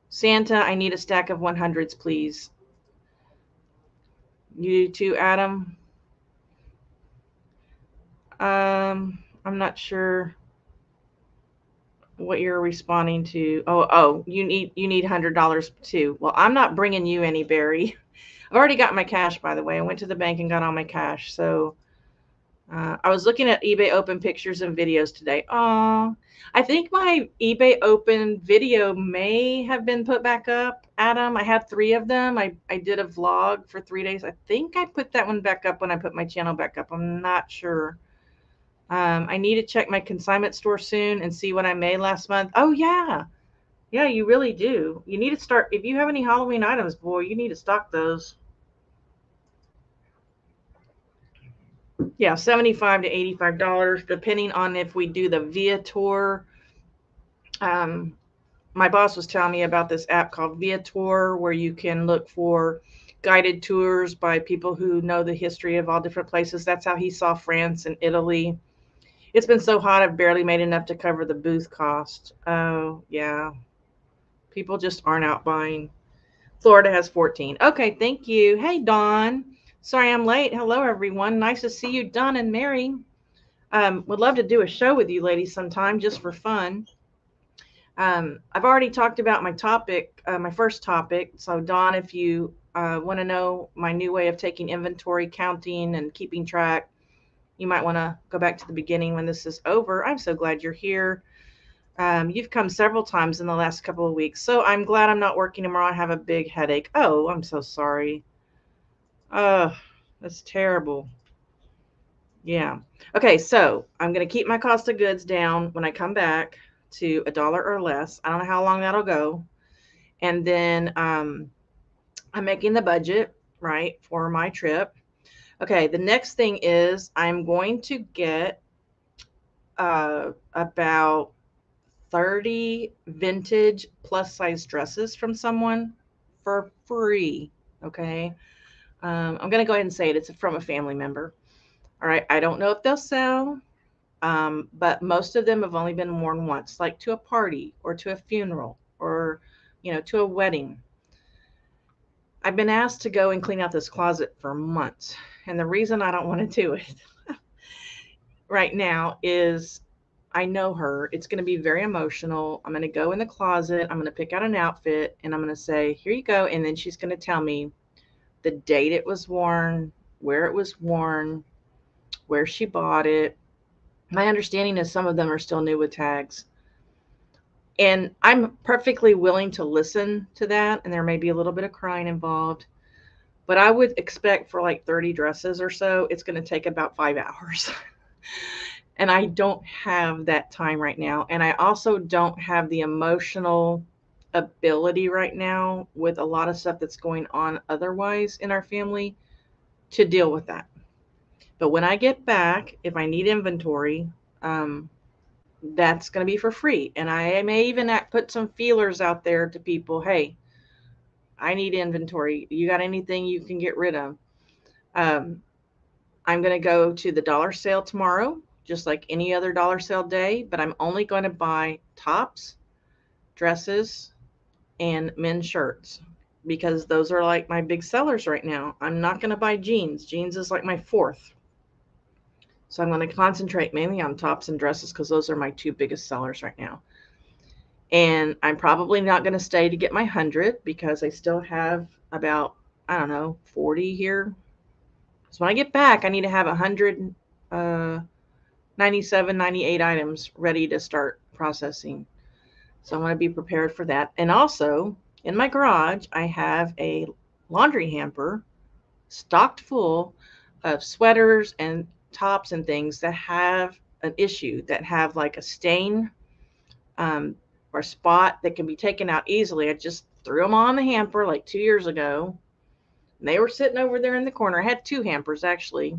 Santa, I need a stack of 100s, please. You too, Adam. I'm not sure what you're responding to. Oh, you need $100 too. Well, I'm not bringing you any, Barry. I've already got my cash, by the way. I went to the bank and got all my cash. So I was looking at eBay open pictures and videos today. Oh, I think my eBay open video may have been put back up, Adam. I had 3 of them. I did a vlog for 3 days. I think I put that one back up when I put my channel back up. I'm not sure. I need to check my consignment store soon and see what I made last month. Oh, yeah. Yeah, you really do. You need to start. If you have any Halloween items, boy, you need to stock those. Yeah, $75 to $85, depending on if we do the Viator. My boss was telling me about this app called Viator where you can look for guided tours by people who know the history of all different places. That's how he saw France and Italy. It's been so hot, I've barely made enough to cover the booth cost. Oh, yeah. People just aren't out buying. Florida has 14. Okay, thank you. Hey, Dawn. Sorry I'm late. Hello, everyone. Nice to see you, Dawn and Mary. Would love to do a show with you ladies sometime just for fun. I've already talked about my topic, my first topic. So, Dawn, if you want to know my new way of taking inventory, counting, and keeping track, you might want to go back to the beginning when this is over. I'm so glad you're here. You've come several times in the last couple of weeks, so I'm glad I'm not working tomorrow. I have a big headache. Oh, I'm so sorry. That's terrible. Yeah. Okay, so I'm going to keep my cost of goods down when I come back to $1 or less. I don't know how long that'll go. And then I'm making the budget, right, for my trip. Okay, the next thing is I'm going to get about 30 vintage plus size dresses from someone for free. Okay, I'm going to go ahead and say it. It's from a family member. All right, I don't know if they'll sell, but most of them have only been worn once, like to a party or to a funeral or, you know, to a wedding. I've been asked to go and clean out this closet for months. And the reason I don't want to do it right now is I know her. It's going to be very emotional. I'm going to go in the closet. I'm going to pick out an outfit and I'm going to say, here you go. And then she's going to tell me the date it was worn, where she bought it. My understanding is some of them are still new with tags. And I'm perfectly willing to listen to that. And there may be a little bit of crying involved. But I would expect for like 30 dresses or so, it's going to take about 5 hours. And I don't have that time right now. And I also don't have the emotional ability right now with a lot of stuff that's going on otherwise in our family to deal with that. But when I get back, if I need inventory, that's going to be for free. And I may even put some feelers out there to people. Hey, I need inventory. You got anything you can get rid of? I'm going to go to the dollar sale tomorrow, just like any other dollar sale day, but I'm only going to buy tops, dresses, and men's shirts because those are like my big sellers right now. I'm not going to buy jeans. Jeans is like my fourth. So I'm going to concentrate mainly on tops and dresses because those are my two biggest sellers right now. And I'm probably not going to stay to get my 100 because I still have about, I don't know, 40 here. So when I get back, I need to have 197, 98 items ready to start processing. So I'm going to be prepared for that. And also in my garage, I have a laundry hamper stocked full of sweaters and tops and things that have an issue, that have like a stain or spot that can be taken out easily. I just threw them on the hamper like 2 years ago. And they were sitting over there in the corner. I had two hampers actually.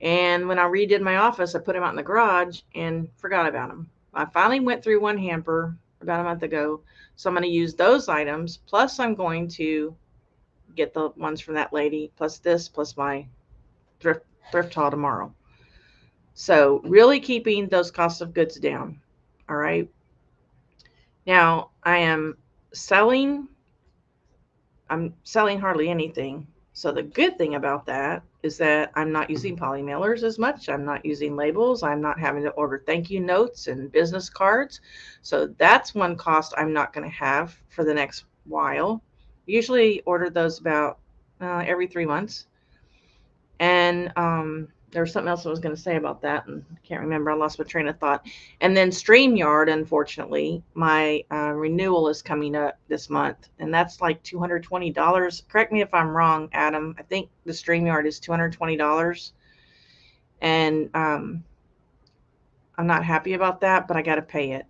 And when I redid my office, I put them out in the garage and forgot about them. I finally went through one hamper about a month ago. So I'm going to use those items. Plus I'm going to get the ones from that lady, plus this, plus my thrift haul tomorrow. So really keeping those costs of goods down. All right. Now I am selling. I'm selling hardly anything. So the good thing about that is that I'm not using poly mailers as much. I'm not using labels. I'm not having to order thank you notes and business cards. So that's one cost I'm not going to have for the next while. Usually order those about every 3 months. And there was something else I was going to say about that, and I can't remember. I lost my train of thought. And then StreamYard, unfortunately, my renewal is coming up this month, and that's like $220. Correct me if I'm wrong, Adam. I think the StreamYard is $220, and I'm not happy about that, but I got to pay it.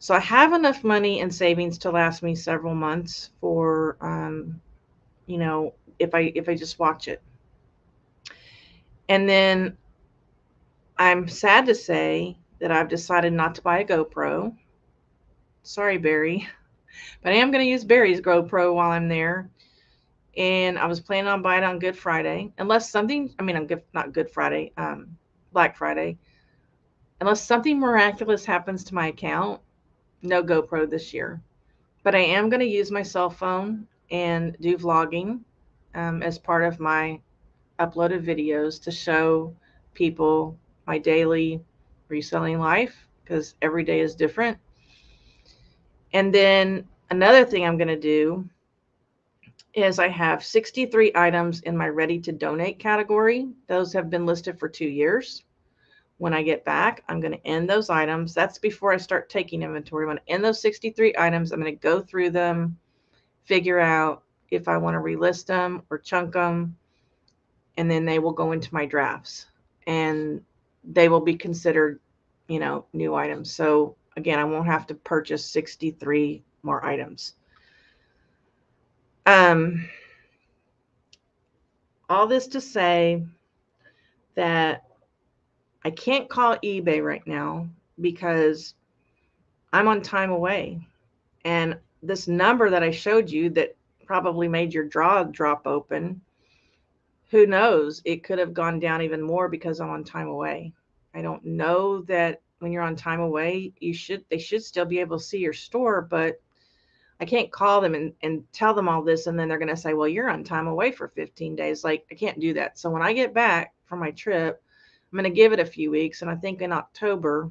So I have enough money and savings to last me several months for, you know, if I just watch it. And then I'm sad to say that I've decided not to buy a GoPro. Sorry, Barry, but I am going to use Barry's GoPro while I'm there. And I was planning on buying on Good Friday, unless something, I mean, not Good Friday, Black Friday, unless something miraculous happens to my account, no GoPro this year, but I am going to use my cell phone and do vlogging, as part of my uploaded videos to show people my daily reselling life because every day is different. And then another thing I'm going to do is I have 63 items in my ready to donate category. Those have been listed for 2 years. When I get back, I'm going to end those items. That's before I start taking inventory. I'm going to end those 63 items. I'm going to go through them, figure out if I want to relist them or chunk them. And then they will go into my drafts and they will be considered, you know, new items. So again, I won't have to purchase 63 more items. All this to say that I can't call eBay right now because I'm on time away. And this number that I showed you that probably made your draw drop open, who knows? It could have gone down even more because I'm on time away. I don't know that when you're on time away, they should still be able to see your store, but I can't call them and tell them all this. And then they're going to say, well, you're on time away for 15 days. Like I can't do that. So when I get back from my trip, I'm going to give it a few weeks. And I think in October,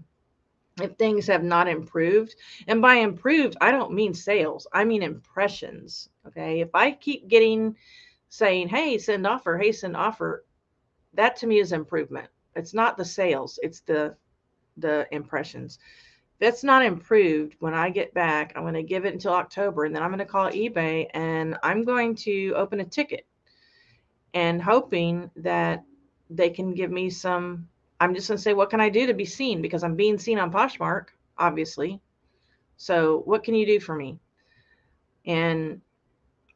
if things have not improved, and by improved, I don't mean sales, I mean impressions. Okay. If I keep getting saying, hey, send offer, hey, send offer, that to me is improvement. It's not the sales, it's the impressions. That's not improved. When I get back, I'm going to give it until October, and then I'm going to call eBay and I'm going to open a ticket and hoping that they can give me some. I'm just going to say, what can I do to be seen? Because I'm being seen on Poshmark, obviously. So what can you do for me? And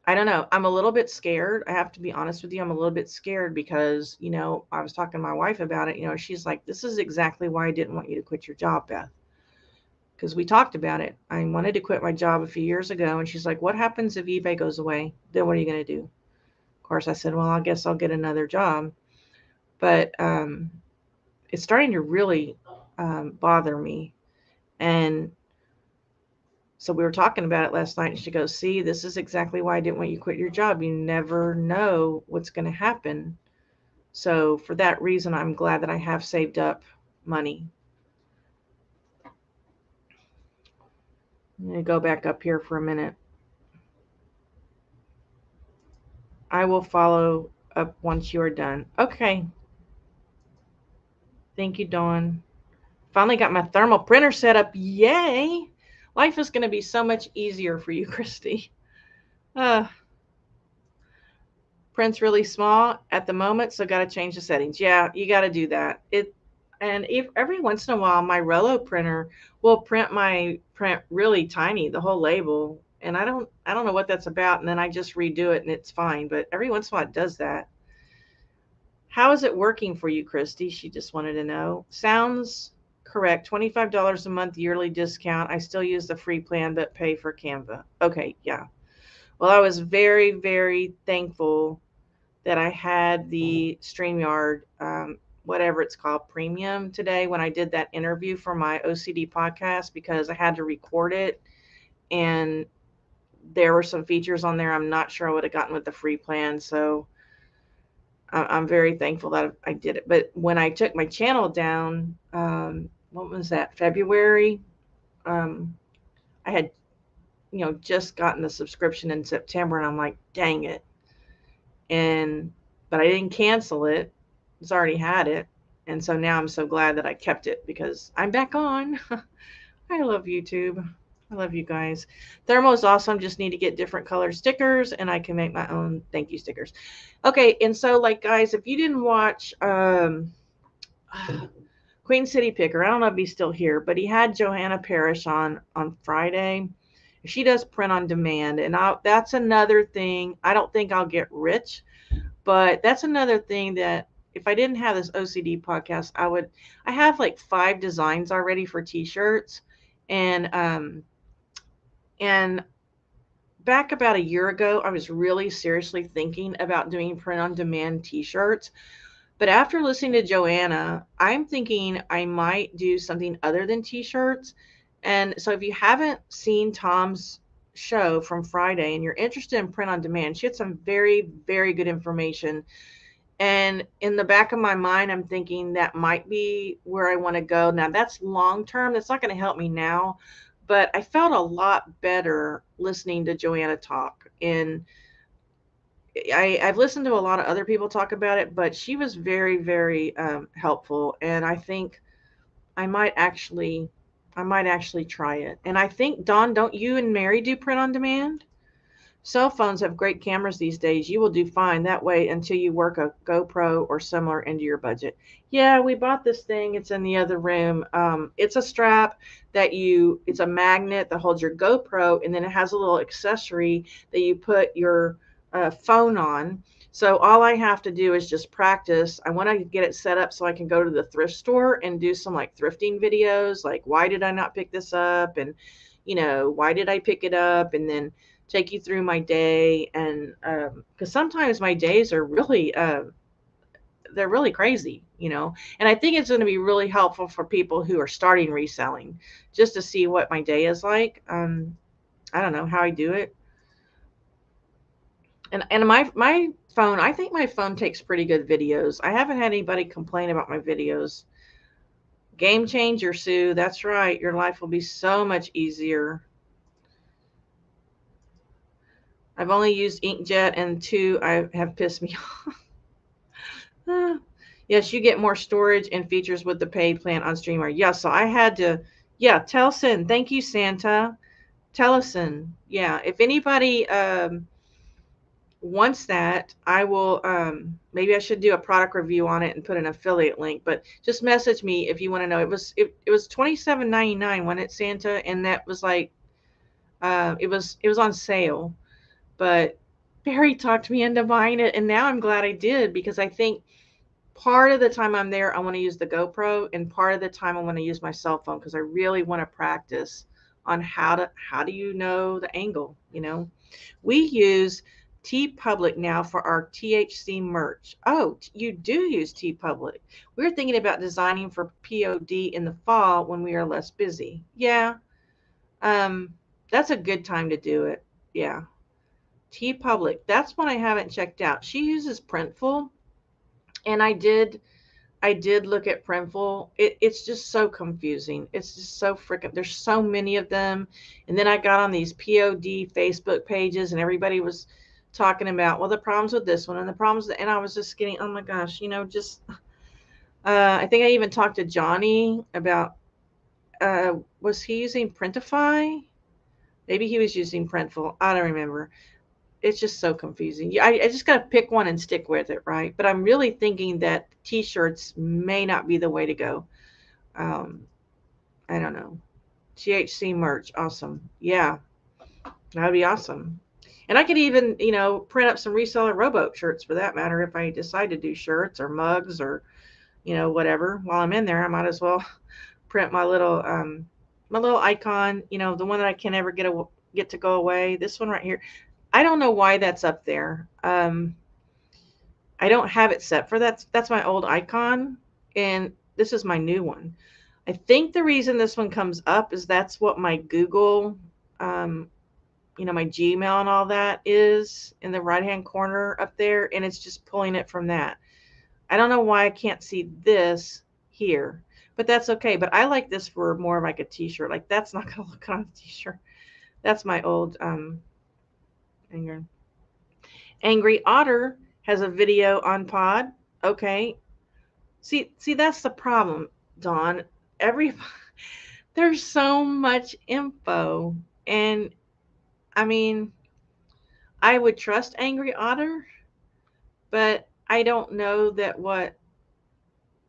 I don't know. I'm a little bit scared. I have to be honest with you. I'm a little bit scared because, you know, I was talking to my wife about it. You know, she's like, this is exactly why I didn't want you to quit your job, Beth. Because we talked about it. I wanted to quit my job a few years ago. And she's like, what happens if eBay goes away? Then what are you going to do? Of course, I said, well, I guess I'll get another job. But it's starting to really bother me. And so we were talking about it last night, and she goes, see, this is exactly why I didn't want you to quit your job. You never know what's going to happen. So for that reason, I'm glad that I have saved up money. I'm going to go back up here for a minute. I will follow up once you are done. Okay. Thank you, Dawn. Finally got my thermal printer set up. Yay. Life is going to be so much easier for you, Christy. Print's really small at the moment, so got to change the settings. Yeah, you got to do that. And if every once in a while, my Rollo printer will print my print really tiny, the whole label. And I don't know what that's about. And then I just redo it and it's fine. But every once in a while it does that. How is it working for you, Christy? She just wanted to know. Sounds correct. $25 a month yearly discount. I still use the free plan, but pay for Canva. Okay. Yeah. Well, I was very, very thankful that I had the StreamYard, whatever it's called, premium today when I did that interview for my OCD podcast, because I had to record it and there were some features on there I'm not sure I would have gotten with the free plan. So I'm very thankful that I did it. But when I took my channel down, what was that, February? I had, you know, just gotten the subscription in September and I'm like, dang it. But I didn't cancel it. It's already had it. And so now I'm so glad that I kept it because I'm back on. I love YouTube. I love you guys. Thermal is awesome. Just need to get different color stickers and I can make my own thank you stickers. Okay. And so, like, guys, if you didn't watch Queen City Picker, I don't know if he's still here, but he had Joanna Parrish on Friday. She does print on demand. And that's another thing. I don't think I'll get rich, but that's another thing that, if I didn't have this OCD podcast, I have like 5 designs already for t-shirts. And back about a year ago, I was really seriously thinking about doing print on demand t-shirts, but after listening to Joanna, I'm thinking I might do something other than t-shirts. And so if you haven't seen Tom's show from Friday and you're interested in print on demand, she had some very, very good information. And in the back of my mind, I'm thinking that might be where I want to go. Now, that's long term. That's not going to help me now. But I felt a lot better listening to Joanna talk. And I've listened to a lot of other people talk about it, but she was very, very helpful. And I think I might actually try it. And I think, Dawn, don't you and Mary do print on demand? Cell phones have great cameras these days. You will do fine that way until you work a GoPro or similar into your budget. Yeah, we bought this thing. It's in the other room. It's a strap that it's a magnet that holds your GoPro, and then it has a little accessory that you put your phone on. So all I have to do is just practice. I want to get it set up so I can go to the thrift store and do some like thrifting videos, like why did I not pick this up? And, you know, why did I pick it up? And then take you through my day, and because sometimes my days are really they're really crazy, you know. And I think it's going to be really helpful for people who are starting reselling, just to see what my day is like. I don't know how I do it. And my phone, I think my phone takes pretty good videos. I haven't had anybody complain about my videos. Game changer, Sue. That's right. Your life will be so much easier. I've only used inkjet and 2 I have pissed me off. Yes, you get more storage and features with the paid plan on StreamYard. Yeah, so I had to, yeah, Telson. Thank you, Santa. Telson. Yeah, if anybody once that, I will, maybe I should do a product review on it and put an affiliate link, but just message me if you want to know. It was $27.99 when it's Santa, and that was like, it was on sale, but Barry talked me into buying it. And now I'm glad I did, because I think part of the time I'm there, I want to use the GoPro, and part of the time I want to use my cell phone, because I really want to practice on how do you know the angle, you know. We use T Public now for our THC merch. Oh, you do use T Public. We're thinking about designing for POD in the fall when we are less busy. Yeah. That's a good time to do it. Yeah. T Public. That's one I haven't checked out. She uses Printful, and I did look at Printful. It's just so confusing. It's just so freaking, there's so many of them. And then I got on these POD Facebook pages, and everybody was talking about, well, the problems with this one and the problems that, and I was just getting, oh my gosh, you know, just, I think I even talked to Johnny about, was he using Printify? Maybe he was using Printful. I don't remember. It's just so confusing. I just got to pick one and stick with it, right? But I'm really thinking that t-shirts may not be the way to go. I don't know. THC merch. Awesome. Yeah. That'd be awesome. And I could even, you know, print up some Reseller Rowboat shirts for that matter. If I decide to do shirts or mugs or, you know, whatever, while I'm in there, I might as well print my little icon, you know, the one that I can never get to go away. This one right here. I don't know why that's up there. I don't have it set for that. That's my old icon, and this is my new one. I think the reason this one comes up is that's what my Google, you know, my Gmail and all that is in the right-hand corner up there, and it's just pulling it from that. I don't know why I can't see this here, but that's okay. But I like this for more of like a t-shirt. Like that's not going to look on a t-shirt. That's my old... Angry Otter has a video on pod. Okay. See, that's the problem, Dawn. There's so much info. And I mean, I would trust Angry Otter, but I don't know that what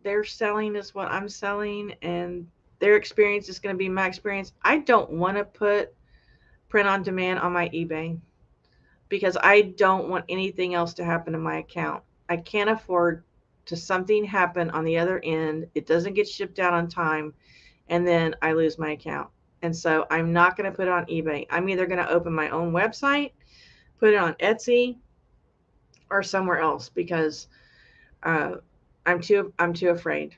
they're selling is what I'm selling, and their experience is going to be my experience. I don't want to put print on demand on my eBay, because I don't want anything else to happen to my account. I can't afford to something happen on the other end. It doesn't get shipped out on time, and then I lose my account. And so I'm not going to put it on eBay. I'm either going to open my own website, put it on Etsy, or somewhere else, because I'm too afraid.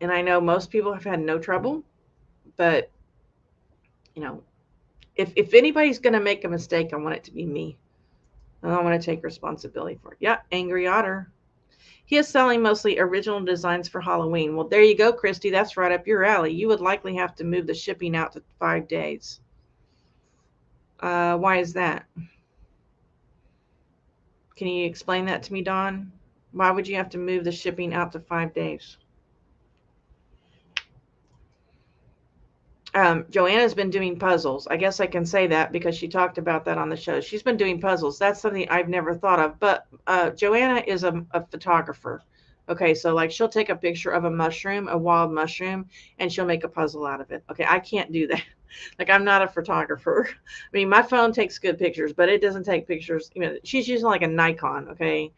And I know most people have had no trouble, but you know, if anybody's going to make a mistake, I want it to be me. I don't want to take responsibility for it. Yeah, Angry Otter. He is selling mostly original designs for Halloween. Well, there you go, Christy. That's right up your alley. You would likely have to move the shipping out to 5 days. Why is that? Can you explain that to me, Dawn? Why would you have to move the shipping out to 5 days? Joanna's been doing puzzles. I guess I can say that because she talked about that on the show. She's been doing puzzles. That's something I've never thought of. But Joanna is a photographer. Okay, so like she'll take a picture of a mushroom, a wild mushroom, and she'll make a puzzle out of it. Okay, I can't do that. Like I'm not a photographer. I mean, my phone takes good pictures, but it doesn't take pictures. You know, she's using like a Nikon, okay?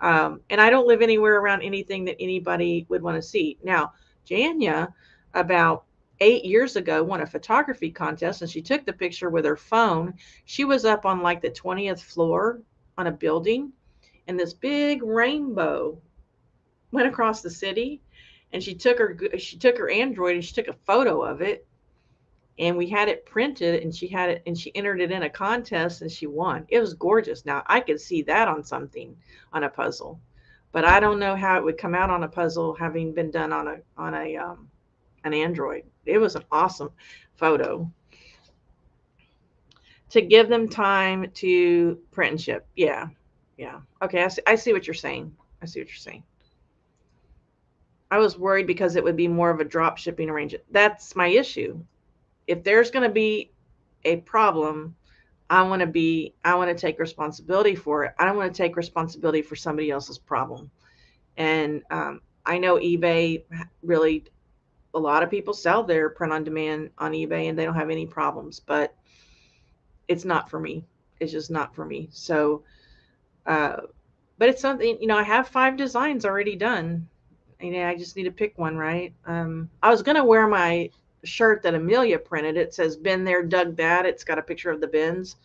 And I don't live anywhere around anything that anybody would want to see. Now, Janya, about 8 years ago, won a photography contest, and she took the picture with her phone. She was up on like the 20th floor on a building, and this big rainbow went across the city, and she took her Android and she took a photo of it, and we had it printed, and she had it, and she entered it in a contest, and she won. It was gorgeous. Now I could see that on something, on a puzzle, but I don't know how it would come out on a puzzle having been done on an Android. It was an awesome photo. To give them time to print and ship. Yeah. Yeah. Okay. I see what you're saying. I see what you're saying. I was worried because it would be more of a drop shipping arrangement. That's my issue. If there's going to be a problem, I want to take responsibility for it. I don't want to take responsibility for somebody else's problem. And I know eBay really, a lot of people sell their print on demand on eBay and they don't have any problems, but it's not for me. It's just not for me. So, but it's something, you know, I have 5 designs already done. And I just need to pick one, right? I was going to wear my shirt that Amelia printed. It says, "Been there, dug that." It's got a picture of the bins,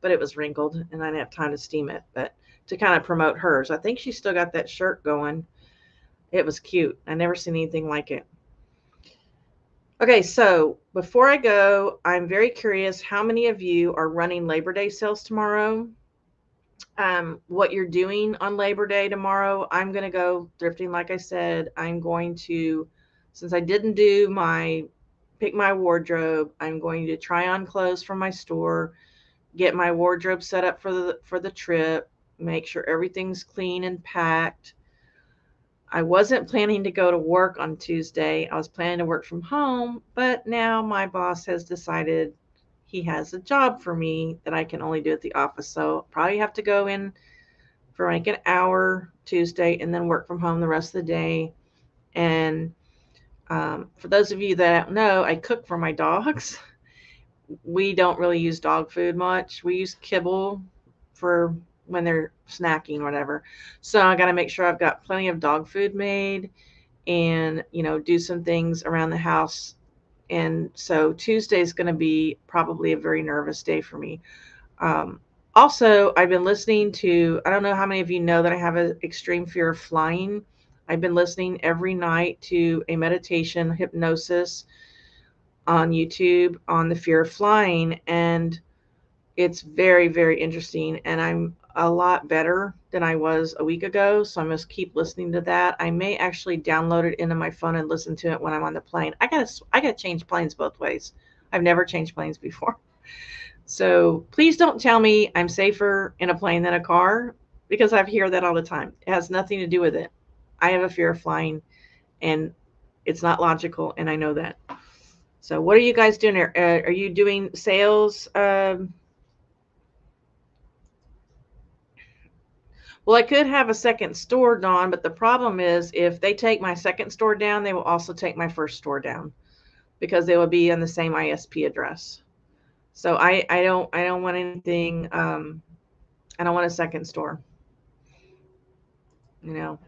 but it was wrinkled and I didn't have time to steam it, but to kind of promote hers. I think she still got that shirt going. It was cute. I never seen anything like it. Okay, so before I go, I'm very curious how many of you are running Labor Day sales tomorrow, what you're doing on Labor Day tomorrow. I'm going to go thrifting. Like I said, I'm going to, since I didn't do my pick my wardrobe, I'm going to try on clothes from my store, get my wardrobe set up for the trip, make sure everything's clean and packed. I wasn't planning to go to work on Tuesday. I was planning to work from home, but now my boss has decided he has a job for me that I can only do at the office. So I'll probably have to go in for like an hour Tuesday and then work from home the rest of the day. And for those of you that don't know, I cook for my dogs. We don't really use dog food much. We use kibble for when they're snacking or whatever. So I got to make sure I've got plenty of dog food made and, you know, do some things around the house. And so Tuesday is going to be probably a very nervous day for me. Also, I've been listening to, I don't know how many of you know that I have an extreme fear of flying. I've been listening every night to a meditation hypnosis on YouTube on the fear of flying. And it's very, very interesting. And I'm a lot better than I was a week ago. So I must keep listening to that. I may actually download it into my phone and listen to it when I'm on the plane. I gotta change planes both ways. I've never changed planes before. So please don't tell me I'm safer in a plane than a car, because I've heard that all the time. It has nothing to do with it. I have a fear of flying and it's not logical. And I know that. So what are you guys doing? Are you doing sales? Well, I could have a second store, Dawn, but the problem is if they take my second store down, they will also take my first store down because they will be on the same ISP address. So I don't want anything. I don't want a second store. You know,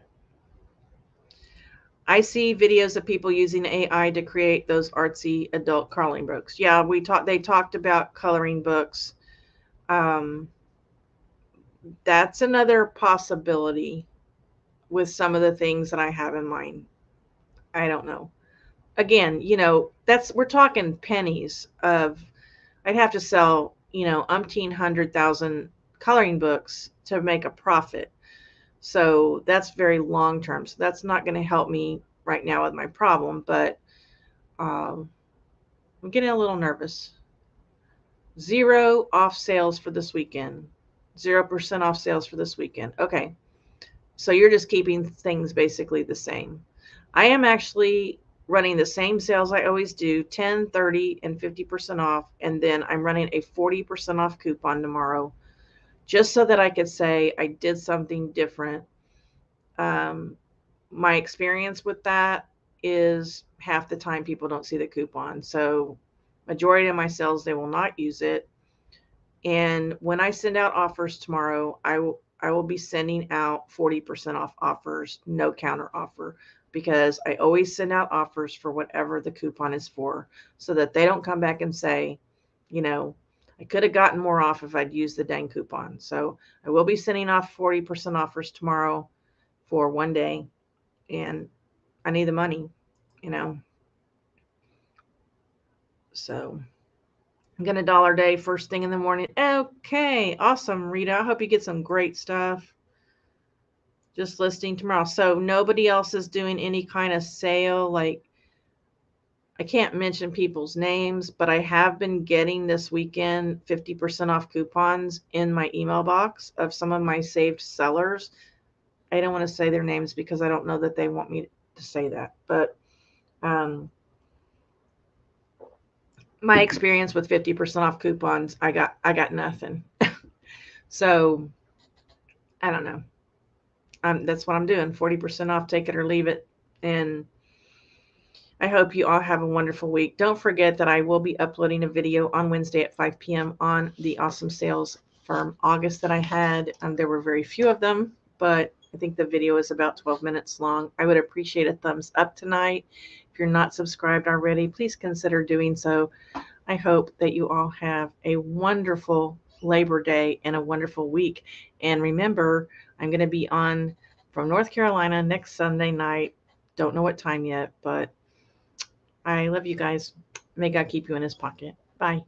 I see videos of people using AI to create those artsy adult coloring books. Yeah, they talked about coloring books. That's another possibility with some of the things that I have in mind. I don't know. Again, you know, we're talking pennies of, I'd have to sell, you know, umpteen 100,000 coloring books to make a profit. So that's very long term. So that's not going to help me right now with my problem, but I'm getting a little nervous. 0 off sales for this weekend. 0% off sales for this weekend. Okay. So you're just keeping things basically the same. I am actually running the same sales I always do, 10, 30, and 50% off. And then I'm running a 40% off coupon tomorrow, just so that I could say I did something different. My experience with that is half the time people don't see the coupon. So majority of my sales, they will not use it. And when I send out offers tomorrow, I will be sending out 40% off offers, no counter offer, because I always send out offers for whatever the coupon is for, so that they don't come back and say, you know, I could have gotten more off if I'd used the dang coupon. So I will be sending off 40% offers tomorrow for one day, and I need the money, you know. So I'm going to dollar day first thing in the morning. Okay. Awesome, Rita. I hope you get some great stuff. Just listing tomorrow. So nobody else is doing any kind of sale. Like, I can't mention people's names, but I have been getting this weekend 50% off coupons in my email box of some of my saved sellers. I don't want to say their names because I don't know that they want me to say that, but, my experience with 50% off coupons, I got nothing. So I don't know. That's what I'm doing. 40% off, take it or leave it. And I hope you all have a wonderful week. Don't forget that I will be uploading a video on Wednesday at 5 p.m. on the awesome sales from August that I had. There were very few of them, but I think the video is about 12 minutes long. I would appreciate a thumbs up tonight. If you're not subscribed already, please consider doing so. I hope that you all have a wonderful Labor Day and a wonderful week. And remember, I'm going to be on from North Carolina next Sunday night. Don't know what time yet, but I love you guys. May God keep you in his pocket. Bye.